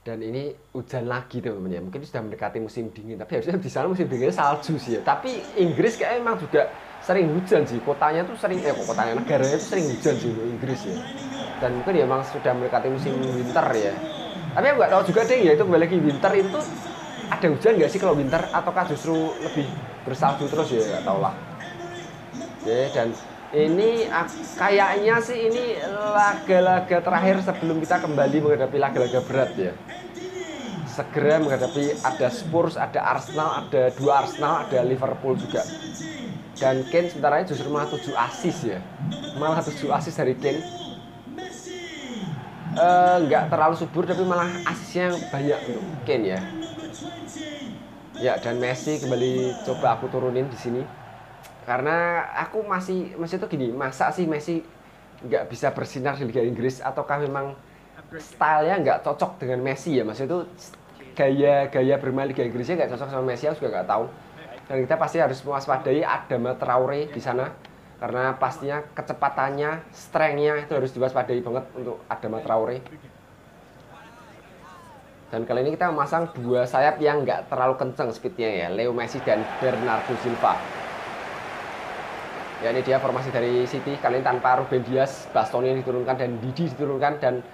Dan ini hujan lagi teman-teman ya, mungkin sudah mendekati musim dingin, tapi harusnya di sana musim dinginnya salju sih ya. Tapi Inggris kayaknya emang juga sering hujan sih, kotanya tuh sering, eh kok kotanya, negaranya tuh sering hujan sih Inggris ya. Dan mungkin ya emang sudah mendekati musim winter ya. Tapi aku nggak tahu juga deh ya, itu kembali lagi winter itu ada hujan nggak sih kalau winter, ataukah justru lebih bersalju terus ya, nggak tahu lah. Oke, dan ini kayaknya sih ini laga-laga terakhir sebelum kita kembali menghadapi laga-laga berat ya. Segera menghadapi ada Spurs, ada Arsenal, ada dua Arsenal, ada Liverpool juga. Dan Kane sebenarnya justru malah tujuh asis ya. Malah tujuh asis dari Kane. E, nggak terlalu subur tapi malah asisnya banyak untuk Kane ya. Ya, dan Messi kembali coba aku turunin di sini. Karena aku masih, masih tuh gini, masa sih Messi nggak bisa bersinar di Liga Inggris? Ataukah memang stylenya nggak cocok dengan Messi ya? Maksudnya itu gaya-gaya bermain Liga Inggrisnya nggak cocok sama Messi, aku juga nggak tahu. Dan kita pasti harus mewaspadai Adama Traore di sana. Karena pastinya kecepatannya, strength-nya itu harus diwaspadai banget untuk Adama Traore. Dan kali ini kita memasang dua sayap yang nggak terlalu kenceng speednya ya, Leo Messi dan Bernardo Silva. Ya, ini dia formasi dari City kali ini tanpa Ruben Dias, Bastoni diturunkan dan Didi diturunkan dan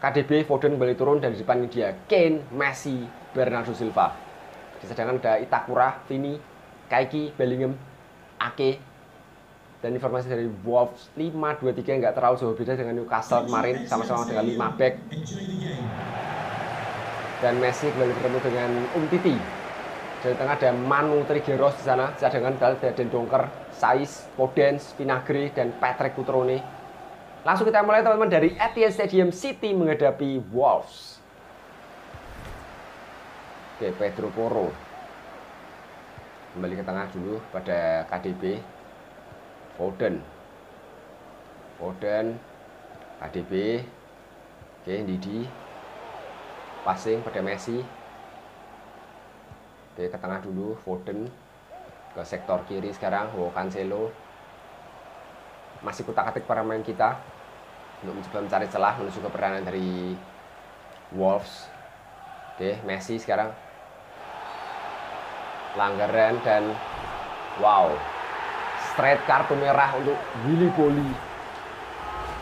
K D B, Foden kembali turun dan di depan ini dia Kane, Messi, Bernardo Silva. Sedangkan ada Itakura, Vini, Kaiki, Bellingham, Ake. Dan informasi dari Wolves lima dua tiga nggak terlalu jauh beda dengan Newcastle kemarin, sama-sama dengan lima back. Dan Messi kembali bertemu dengan Umtiti. Dari tengah ada Manu Trigueros di sana, sedangkan ada Dendonker, Sais, Foden, Vinagre, dan Patrick Cutrone. Langsung kita mulai teman-teman dari Etihad Stadium, City menghadapi Wolves. Oke, Pedro Porro kembali ke tengah dulu pada K D B, Foden, Foden, K D B, oke Didi, passing pada Messi. Oke, ke tengah dulu, Foden ke sektor kiri sekarang, oh, Cancelo masih kutak-atik para pemain kita untuk mencoba mencari celah menuju ke peranan dari Wolves. Oke, Messi sekarang langgaran dan wow, straight kartu merah untuk Willy Boli.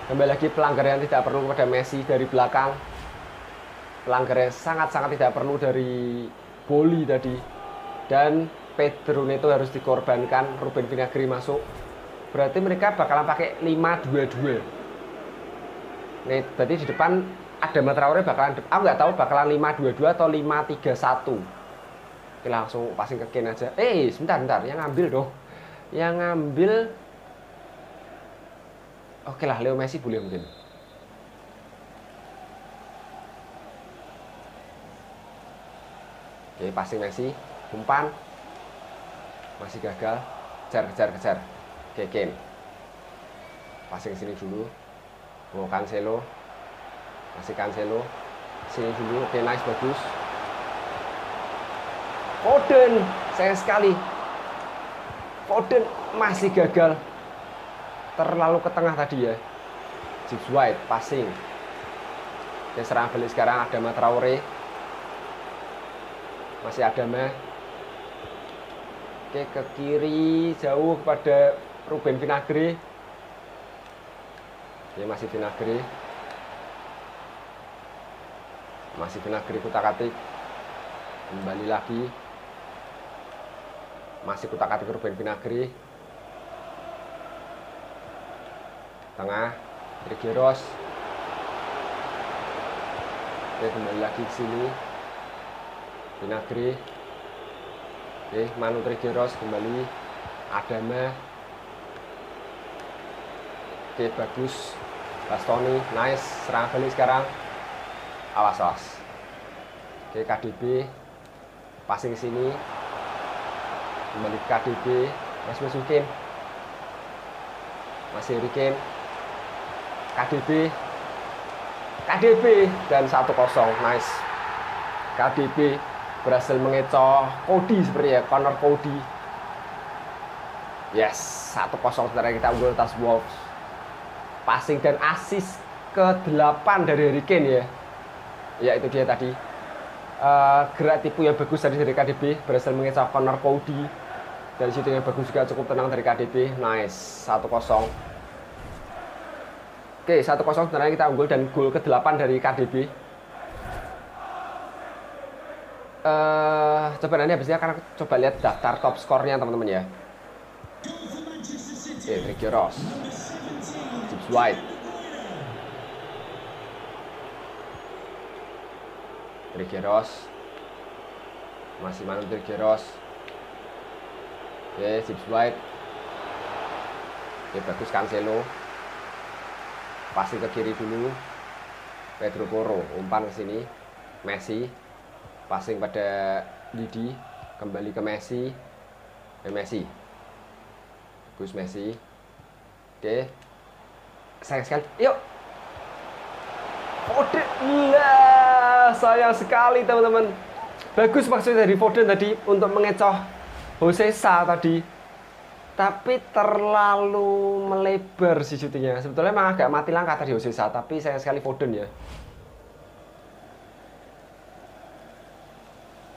Kembali lagi pelanggaran tidak perlu kepada Messi dari belakang, pelanggaran sangat-sangat tidak perlu dari Boli tadi. Dan Pedro Neto harus dikorbankan. Ruben Vinagre masuk. berarti mereka bakalan pakai lima dua dua. Nih, berarti di depan ada Matraore bakalan, aku nggak tahu bakalan lima dua dua atau lima tiga satu. Oke, langsung passing ke Kane aja. Eh, sebentar, bentar, yang ngambil dong. Yang ngambil oke lah, Leo Messi boleh mungkin. Oke, passing Messi, umpan. Masih gagal. Kejar, kejar, kejar. Oke, Kane. Passing sini dulu. Oh, Cancelo. Masih Cancelo. Sini dulu. Oke, nice, bagus. Foden, sayang sekali. Foden masih gagal. Terlalu ke tengah tadi ya. James White passing. Oke, serang balik sekarang Adama Traore. Masih Adama. Oke, ke kiri jauh kepada Ruben Vinagre. Oke, masih Vinagre. Masih Vinagre kutak-atik. Kembali lagi. Masih kutak-atik Ruben Vinagre. Tengah Rigeros. Oke, kembali lagi ke sini. Vinagre. Oke, Manu Trigeros kembali. Adama. Oke, bagus. Bastoni, nice. Serang balik sekarang. Awas, awas. Oke, K D B. Passing sini. Kembali ke K D B. Masih masukin. Masih Harry Kane. K D B. K D B. Dan satu kosong. Nice. K D B berhasil mengecoh Cody seperti ya, Connor Cody. Yes, satu kosong setelah kita unggul atas Wolves. Passing dan assist ke-delapan dari Harry Kane ya. Ya, itu dia tadi. Uh, gerak tipu yang bagus tadi dari K D B, berhasil mengecoh Connor Cody. Dari situ yang bagus juga, cukup tenang dari K D B. Nice, satu kosong. Oke, satu kosong setelah kita unggul dan gol ke-delapan dari K D B. Uh, coba nanti habisnya karena coba lihat daftar top skornya teman-teman ya. Oke, Ricky Ross, James White, Ricky Ross, masih Manu Ricky Ross. Oke, James White. Oke, bagus Cancelo. Pasti ke kiri dulu. Pedro Porro umpan ke sini. Messi. Passing pada Didi, kembali ke Messi, eh, Messi, Gus Messi, oke, sayang sekali, yuk, Foden, lah, sayang sekali teman-teman, bagus maksudnya dari Foden tadi untuk mengecoh Jose Sa tadi, tapi terlalu melebar si syutingnya, sebetulnya memang agak mati langkah tadi Jose Sa, tapi sayang sekali Foden ya.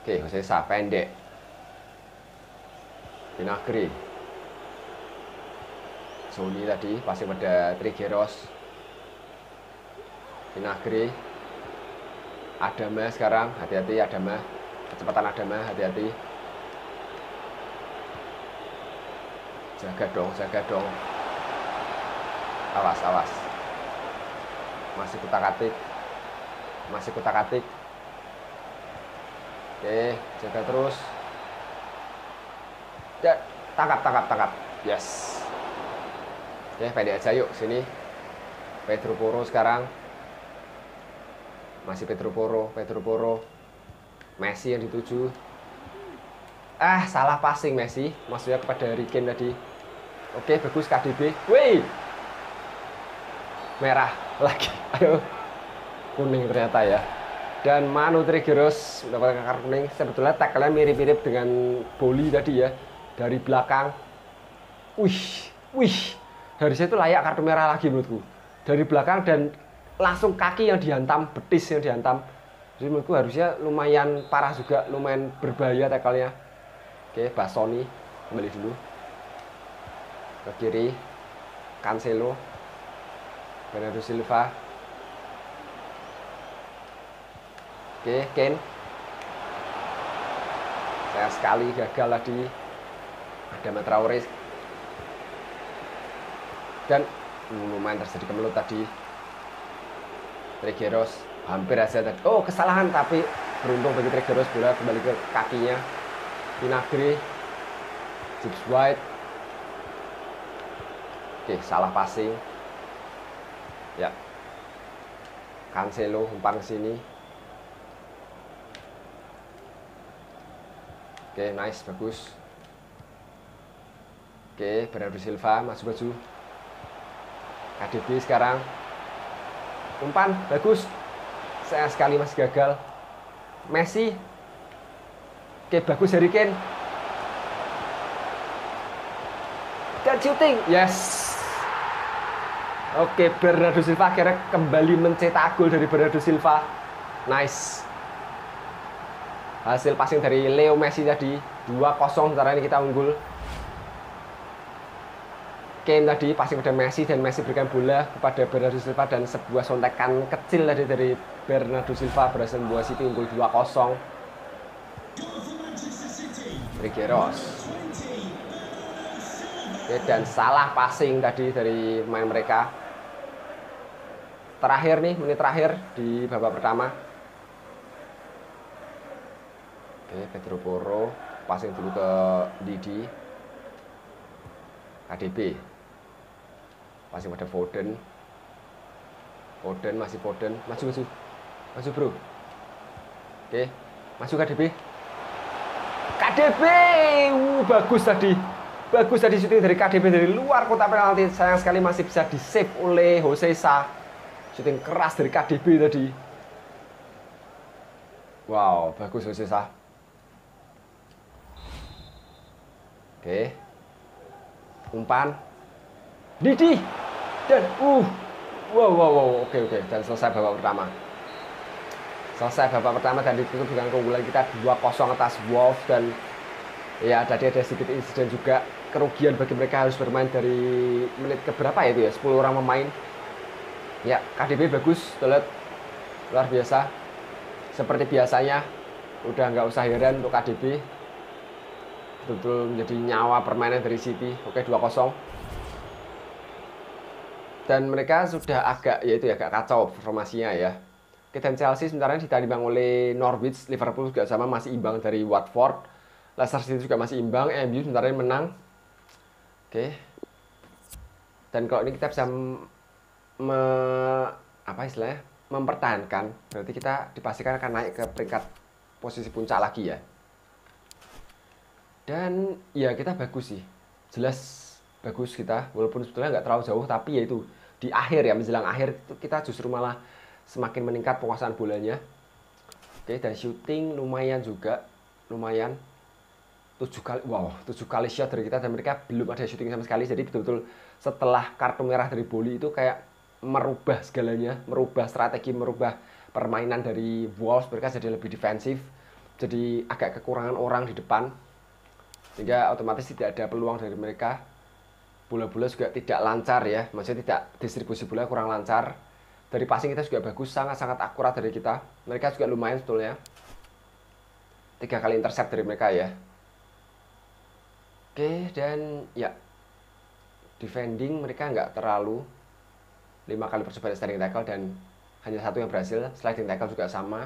Oke, Jose Sa pendek. Vinagre. Sony tadi pasti pada Trigeros. Vinagre. Adama sekarang, hati-hati Adama. Kecepatan Adama, hati-hati. Jaga dong, jaga dong. Awas, awas. Masih kutak-atik. Masih kutak-atik. Oke, jaga terus. Ya, tangkap, tangkap, tangkap. Yes. Oke, pendek aja yuk sini. Pedro Porro sekarang. Masih Pedro Porro, Pedro Porro. Messi yang dituju. Ah, salah passing Messi. Maksudnya kepada Harry Kane tadi. Oke, bagus K D B. Wih. Merah lagi. Aduh. Kuning ternyata ya. Dan Manu Trigeros mendapatkan kartu kuning. Sebetulnya tackle-nya mirip-mirip dengan Boli tadi ya, dari belakang. Wih, wih, harusnya itu layak kartu merah lagi menurutku. Dari belakang dan langsung kaki yang dihantam, betis yang dihantam. Jadi menurutku harusnya lumayan parah juga, lumayan berbahaya tackle-nya. Oke, Bastoni kembali dulu ke kiri. Cancelo, Bernardo Silva. Oke, Kane. Saya sekali gagal tadi. Ada Matraore. dan uh, lumayan terjadi kemelut tadi. Trigueros hampir aja tadi. Oh, kesalahan, tapi beruntung bagi Trigueros, bola kembali ke kakinya. Pinagri, Gibbs White. Oke, salah passing. Ya. Cancelo umpan sini. Oke, nice, bagus. Oke, Bernardo Silva maju-maju. K D B sekarang. Umpan bagus. Sayang sekali masih gagal. Messi. Oke, bagus Harry Kane. Dan shooting. Yes. Oke, Bernardo Silva akhirnya kembali mencetak gol dari Bernardo Silva. Nice. Hasil passing dari Leo Messi tadi. Dua kosong sekarang ini kita unggul. Kane tadi passing pada Messi, dan Messi berikan bola kepada Bernardo Silva, dan sebuah sontekan kecil tadi dari Bernardo Silva berhasil membuat City unggul dua kosong. Trigueros. Dan salah passing tadi dari main mereka. Terakhir nih, menit terakhir di babak pertama. Oke, Pedro Porro passing dulu ke Didi. K D B passing pada Foden. Foden masih Foden, maju maju, maju bro. Oke, maju K D B. K D B, uh, bagus tadi. Bagus tadi syuting dari K D B dari luar kotak penalti. Sayang sekali masih bisa di-save oleh Hosesa. Syuting keras dari K D B tadi. Wow, bagus Hosesa. Oke. Umpan. Didi. Dan uh. Wow, wow, wow. Oke, oke. Dan selesai babak pertama. Selesai babak pertama dan ditutup dengan keunggulan kita dua kosong atas Wolves. Dan ya, tadi ada sedikit insiden juga, kerugian bagi mereka harus bermain dari menit keberapa ya itu ya, sepuluh orang pemain. Ya, K D B bagus, toilet luar biasa. Seperti biasanya, udah nggak usah heran untuk K D B. Betul-betul menjadi nyawa permainan dari City. Oke, dua kosong. Dan mereka sudah agak, ya itu ya, agak kacau formasinya ya. Oke, dan Chelsea sebenarnya ditandang oleh Norwich, Liverpool juga sama, masih imbang dari Watford. Leicester City juga masih imbang, M U sebentar ini menang. Oke. Dan kalau ini kita bisa me, apa istilahnya? mempertahankan, berarti kita dipastikan akan naik ke peringkat posisi puncak lagi ya. Dan ya kita bagus sih. Jelas bagus kita, walaupun sebetulnya nggak terlalu jauh, tapi ya itu di akhir ya, menjelang akhir itu kita justru malah semakin meningkat penguasaan bolanya. Oke, dan shooting lumayan juga, lumayan. tujuh kali, wow, tujuh kali shot dari kita, dan mereka belum ada shooting sama sekali. Jadi betul-betul setelah kartu merah dari Boli itu kayak merubah segalanya, merubah strategi, merubah permainan dari Wolves. Mereka jadi lebih defensif, jadi agak kekurangan orang di depan, sehingga otomatis tidak ada peluang dari mereka. Bola-bola juga tidak lancar ya, maksudnya tidak, distribusi bola kurang lancar. Dari passing kita juga bagus, sangat-sangat akurat dari kita. Mereka juga lumayan sebetulnya. Tiga kali intercept dari mereka ya. Oke, dan ya defending mereka nggak terlalu, lima kali percobaan sliding tackle dan hanya satu yang berhasil. Sliding tackle juga sama.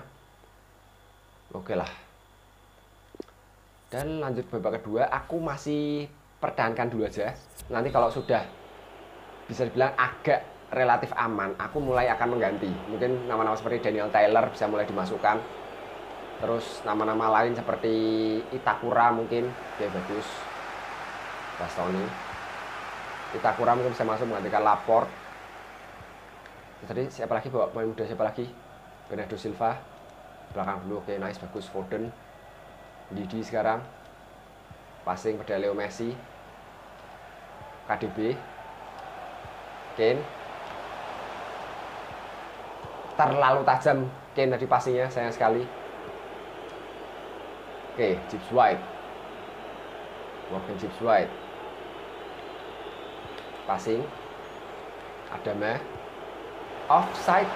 Oke lah. Dan lanjut babak kedua, aku masih pertahankan dulu aja. Nanti kalau sudah bisa dibilang agak relatif aman, aku mulai akan mengganti. Mungkin nama-nama seperti Daniel Taylor bisa mulai dimasukkan. Terus nama-nama lain seperti Itakura mungkin. Oke, bagus. Bastoni, Itakura mungkin bisa masuk menggantikan Laporte. Tadi siapa lagi bawa pemain muda, siapa lagi? Bernardo Silva belakang dulu. Oke, nice, bagus. Foden, Didi sekarang passing pada Leo Messi. K D B, Kane terlalu tajam. Kane tadi passingnya sayang sekali. Oke, Gibbs White, working Gibbs White passing, ada meh, offside,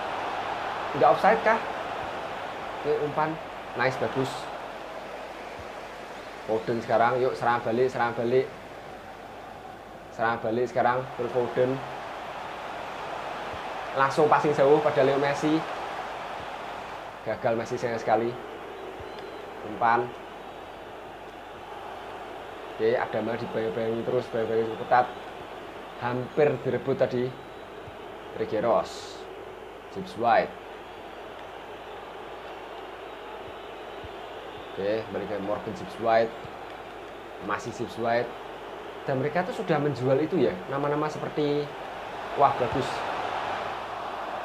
nggak offside kah? Oke, umpan, nice, bagus. Foden sekarang, yuk serang balik, serang balik, serang balik sekarang, Foden, Langsung passing jauh pada Leo Messi. Gagal Messi sayang sekali. Umpan. Oke, ada malah dibayang-bayangi terus, bayang-bayangi ketat. Hampir direbut tadi. Regeros. James White. Oke, balik ke Morgan James White. Masih James White. Dan mereka tuh sudah menjual itu ya, nama-nama seperti wah bagus.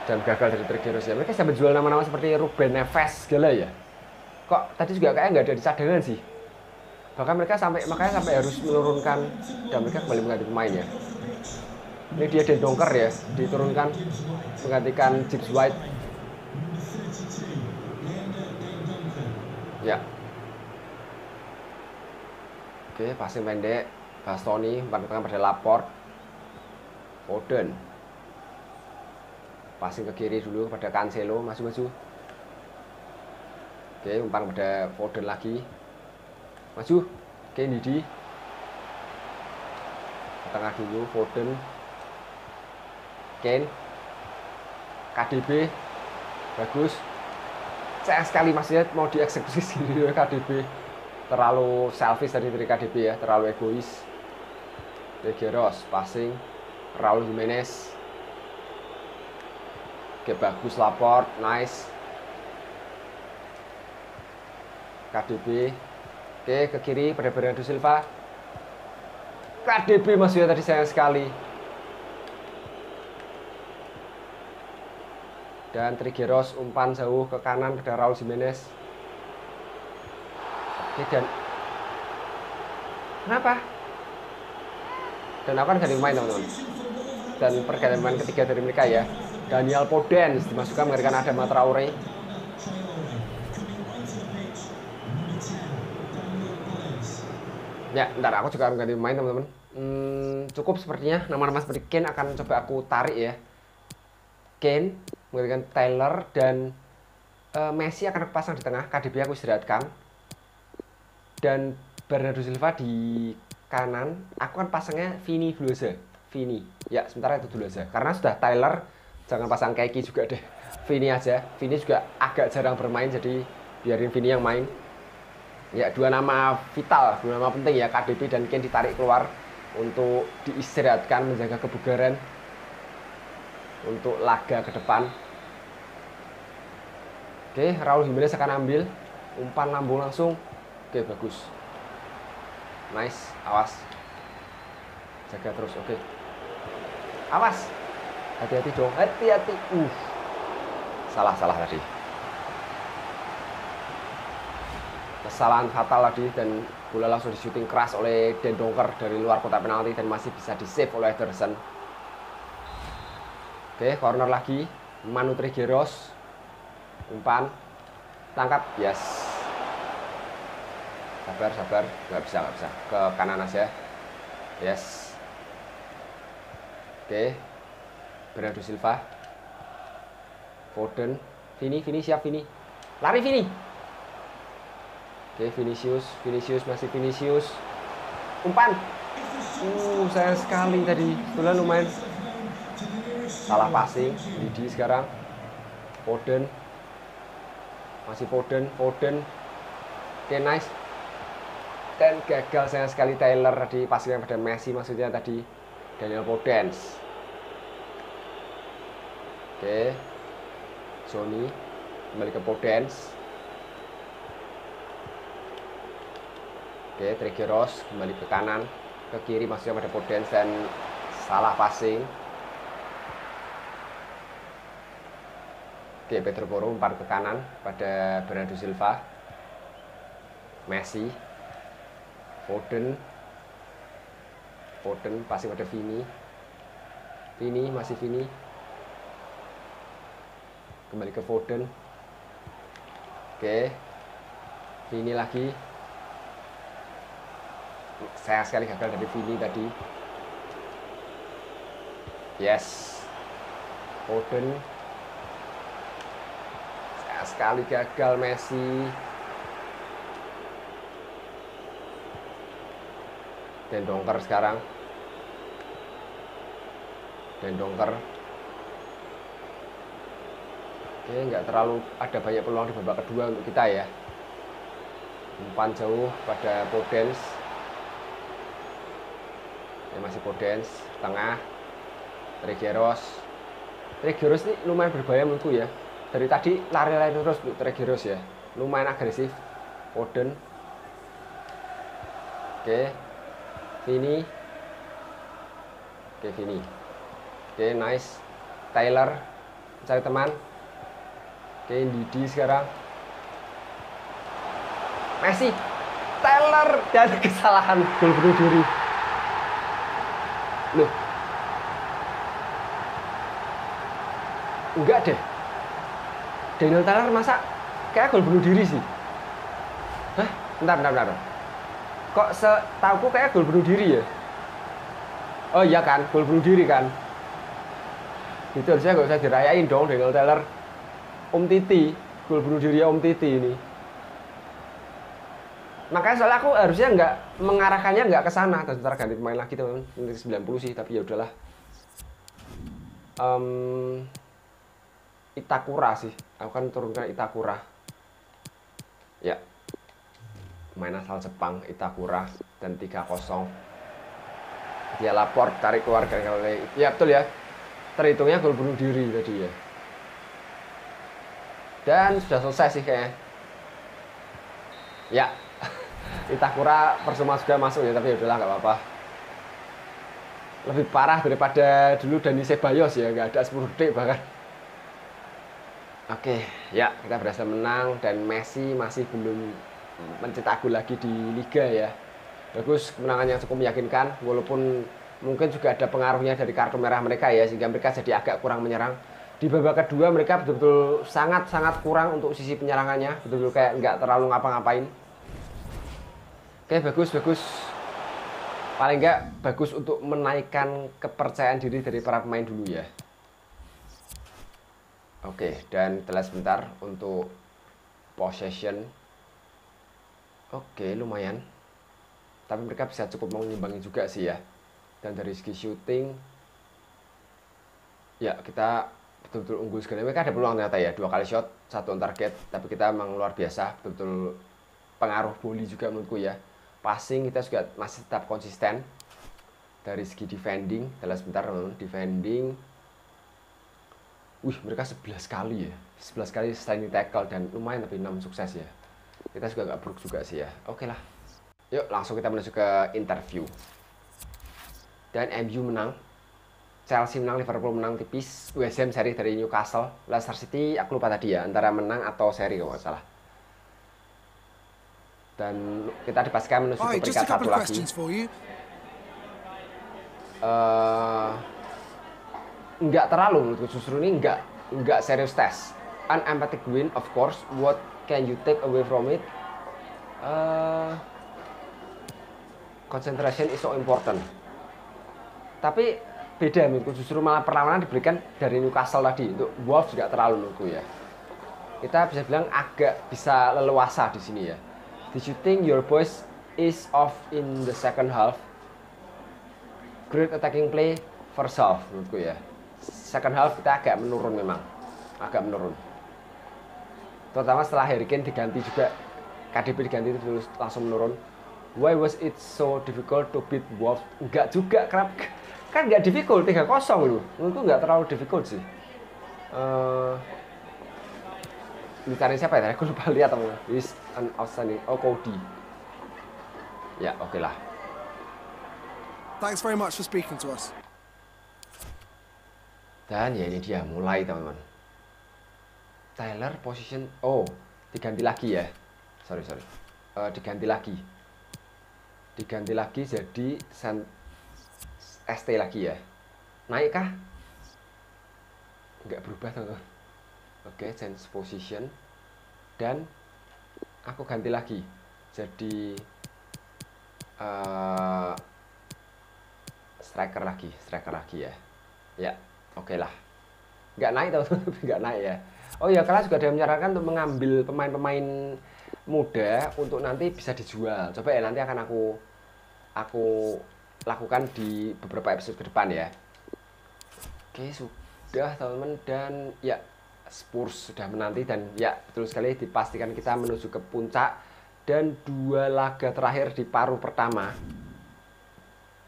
Dan gagal dari Regeros ya. Mereka sudah menjual nama-nama seperti Ruben Neves segala ya. Kok tadi juga kayaknya nggak ada di cadangan sih. Bahkan mereka sampai makanya sampai harus menurunkan dan mereka kembali mengganti pemain ya. Ini dia Den Donker ya, diturunkan menggantikan James White. Ya. Oke, passing pendek Bastoni, umpan tengah pada Laporte. Foden. Passing ke kiri dulu pada Cancelo, maju-maju. Oke, umpan pada Foden lagi. Maju, Kennedy ke tengah dulu, Foden, Kane, K D B, bagus. Sayang sekali masih mau dieksekusi sendiri K D B, terlalu selfish tadi dari K D B ya, terlalu egois. Regeros, passing, Raul Jimenez, oke bagus Laporte, nice. K D B. Oke, ke kiri pada Bernardo Silva. K D B maksudnya tadi sayang sekali. Dan Regeros umpan jauh ke kanan pada Raul Jimenez. Oke, dan kenapa? Dan aku kan ganti main teman-teman. Dan pergantian ketiga dari mereka ya. Daniel Podence dimasukkan menggantikan Adama Traore. Ya, ntar aku juga akan ganti pemain teman-teman. Hmm, cukup sepertinya. Nama-nama seperti Kane akan coba aku tarik ya. Kane menggantikan Taylor dan uh, Messi akan aku pasang di tengah. K D B aku istirahatkan dan Bernardo Silva di kanan. Aku akan pasangnya Vini dulu aja. Vini. Ya, sementara itu dulu aja. Karena sudah Taylor, jangan pasang Keki juga deh. Vini aja. Vini juga agak jarang bermain, jadi biarin Vini yang main. Ya, dua nama vital, dua nama penting ya, K D B dan Kane ditarik keluar untuk diistirahatkan, menjaga kebugaran untuk laga ke depan. Oke, Raul Jimenez akan ambil umpan lambung langsung. Oke, bagus. Nice, awas. Jaga terus, oke. Awas. Hati-hati dong, hati-hati. Uh. Salah-salah tadi. Kesalahan fatal tadi dan bola langsung di shooting keras oleh Den Donker dari luar kotak penalti dan masih bisa di save oleh Ederson. Oke, corner lagi. Manu Regeros. Umpan. Tangkap. Yes. Sabar, sabar. Nggak bisa, nggak bisa. Ke kanan aja. Yes. Oke. Bernardo Silva. Foden. Vini, Vini, siap Vini. Lari Vini. Oke, Vinicius, Vinicius masih Vinicius. Umpan. Uh, sayang sekali tadi. Bola lumayan. Salah passing. Didi sekarang. Foden. Masih Foden, Foden. Oke, nice. Dan gagal sayang sekali Taylor tadi passingnya pada Messi maksudnya tadi. Daniel Podence. Oke. Sony kembali ke Podence. Oke, Regeros kembali ke kanan, ke kiri maksudnya pada Podence dan salah passing. Oke, Pedro Porro umpan ke kanan pada Bernardo Silva. Messi. Foden. Foden passing pada Vini. Vini masih Vini. Kembali ke Foden. Oke. Vini lagi. Sayang sekali gagal dari Vini tadi. Yes. Foden. Sayang sekali gagal Messi. Den Donker sekarang. Den Donker. Oke, nggak terlalu ada banyak peluang di babak kedua untuk kita ya. Umpan jauh pada Podence. Ini masih Podence, tengah. Tregeros. Tregeros ini lumayan berbahaya menurutku ya. Dari tadi lari-lari terus untuk Tregeros ya. Lumayan agresif. Foden. Oke. Vini. Oke, Vini. Oke, nice. Tyler cari teman. Oke, Didi sekarang. Messi, Tyler, dan kesalahan gol berdiri. Loh. Enggak deh. Daniel Tyler masa kayak gol bunuh diri sih. Hah? Bentar, bentar, bentar. Kok setahuku kayak gol bunuh diri ya? Oh iya kan, gol bunuh diri kan. Itu harusnya nggak usah dirayain dong Daniel Tyler. Om Titi, gol bunuh diri Om Titi ini. Makanya soalnya aku harusnya nggak mengarahkannya nggak ke sana. Terus ntar ganti pemain lagi teman-teman. Menit sembilan puluh sih, tapi ya udahlah. Um, Itakura sih, aku kan turunkan Itakura. Ya, main asal Jepang Itakura dan tiga kosong. Dia lapor tarik keluar dari kalau ya betul ya. Terhitungnya gol bunuh diri tadi ya. Dan sudah selesai sih kayaknya. Ya. Itakura Persema sudah masuk ya, tapi udahlah nggak apa-apa. Lebih parah daripada dulu Dani Ceballos ya, nggak ada sepuluh detik bahkan. Oke, ya kita berhasil menang dan Messi masih belum mencetak gol lagi di Liga ya. Bagus, kemenangan yang cukup meyakinkan, walaupun mungkin juga ada pengaruhnya dari kartu merah mereka ya, sehingga mereka jadi agak kurang menyerang. Di babak kedua mereka betul-betul sangat-sangat kurang untuk sisi penyerangannya, betul-betul kayak nggak terlalu ngapa-ngapain. Oke, bagus, bagus. Paling nggak bagus untuk menaikkan kepercayaan diri dari para pemain dulu ya. Oke, dan telah sebentar untuk possession. Oke, lumayan. Tapi mereka bisa cukup mengimbangi juga sih ya. Dan dari segi shooting, ya kita betul-betul unggul sekali. Mereka ada peluang ternyata ya, dua kali shot, satu on target. Tapi kita memang luar biasa, betul-betul pengaruh boli juga menurutku ya. Passing kita juga masih tetap konsisten. Dari segi defending, telah sebentar defending. Wih, mereka sebelas kali ya, sebelas kali standing tackle dan lumayan tapi enam sukses ya. Kita juga nggak buruk juga sih ya. Oke lah. Yuk langsung kita menuju ke interview. Dan M U menang, Chelsea menang, Liverpool menang tipis, West Ham seri dari Newcastle, Leicester City aku lupa tadi ya, antara menang atau seri kalau nggak salah. Dan kita dipastikan menuju ke peringkat satu lagi. Uh, nggak terlalu menurutku, justru ini nggak nggak serius tes. An empathic win of course, what can you take away from it? Uh, concentration is so important. Tapi beda menurutku, justru malah perlawanan diberikan dari Newcastle tadi untuk Wolves juga terlalu menurutku ya. Kita bisa bilang agak bisa leluasa di sini ya. Did you think your boys is off in the second half? Great attacking play first half menurutku ya. Second half kita agak menurun memang, agak menurun. Terutama setelah Harry Kane diganti juga, K D B diganti itu langsung menurun. Why was it so difficult to beat Wolves? Enggak juga kerap, kan nggak difficult tiga kosong loh. Menurutku nggak terlalu difficult sih. Uh, Ditarik siapa ya? Aku lupa lihat teman. Is an outstanding. Oh, Cody. Ya, oke okay lah. Thanks very much for speaking to us. Dan ya ini dia mulai teman-teman. Tyler position. Oh, diganti lagi ya. Sorry sorry. Uh, diganti lagi. Diganti lagi jadi San... S T lagi ya. Naik kah? Nggak berubah teman-teman. Oke, okay, change position. Dan aku ganti lagi. Jadi uh, striker lagi, striker lagi ya. Ya, oke okay lah. Nggak naik teman-teman, nggak naik ya. Oh ya, kalian juga ada yang menyarankan untuk mengambil pemain-pemain muda untuk nanti bisa dijual. Coba ya, nanti akan aku aku lakukan di beberapa episode ke depan ya. Oke, okay, sudah teman-teman. Dan ya Spurs sudah menanti, dan ya betul sekali dipastikan kita menuju ke puncak. Dan dua laga terakhir di paruh pertama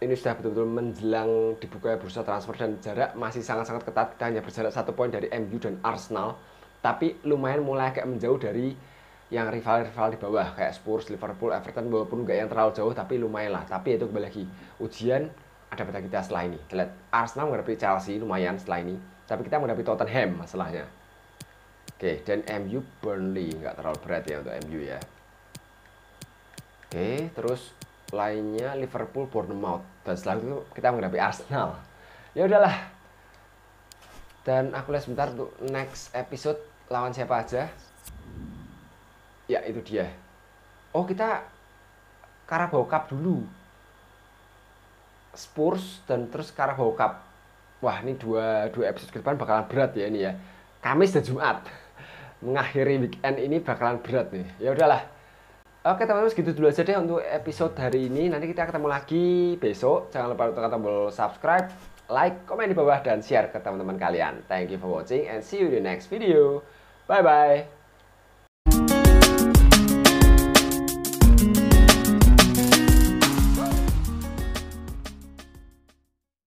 ini sudah betul-betul menjelang dibuka bursa transfer, dan jarak masih sangat-sangat ketat. Kita hanya berjarak satu poin dari M U dan Arsenal, tapi lumayan mulai agak menjauh dari yang rival-rival di bawah kayak Spurs, Liverpool, Everton, walaupun nggak yang terlalu jauh tapi lumayan lah. Tapi itu kembali lagi ujian ada pada kita setelah ini. Lihat, Arsenal menghadapi Chelsea lumayan setelah ini, tapi kita menghadapi Tottenham masalahnya. Oke, dan M U Burnley nggak terlalu berat ya untuk M U ya. Oke, terus lainnya Liverpool, Bournemouth, dan setelah itu kita menghadapi Arsenal. Ya udahlah. Dan aku lihat sebentar untuk next episode lawan siapa aja. Ya itu dia. Oh, kita Carabao Cup dulu, Spurs, dan terus Carabao Cup. Wah, ini dua, dua episode ke depan bakalan berat ya ini ya, Kamis dan Jumat. Mengakhiri weekend ini bakalan berat nih. Ya udahlah. Oke teman-teman, segitu dulu aja deh untuk episode hari ini. Nanti kita ketemu lagi besok. Jangan lupa tekan tombol subscribe, like, komen di bawah, dan share ke teman-teman kalian. Thank you for watching and see you in the next video. Bye-bye.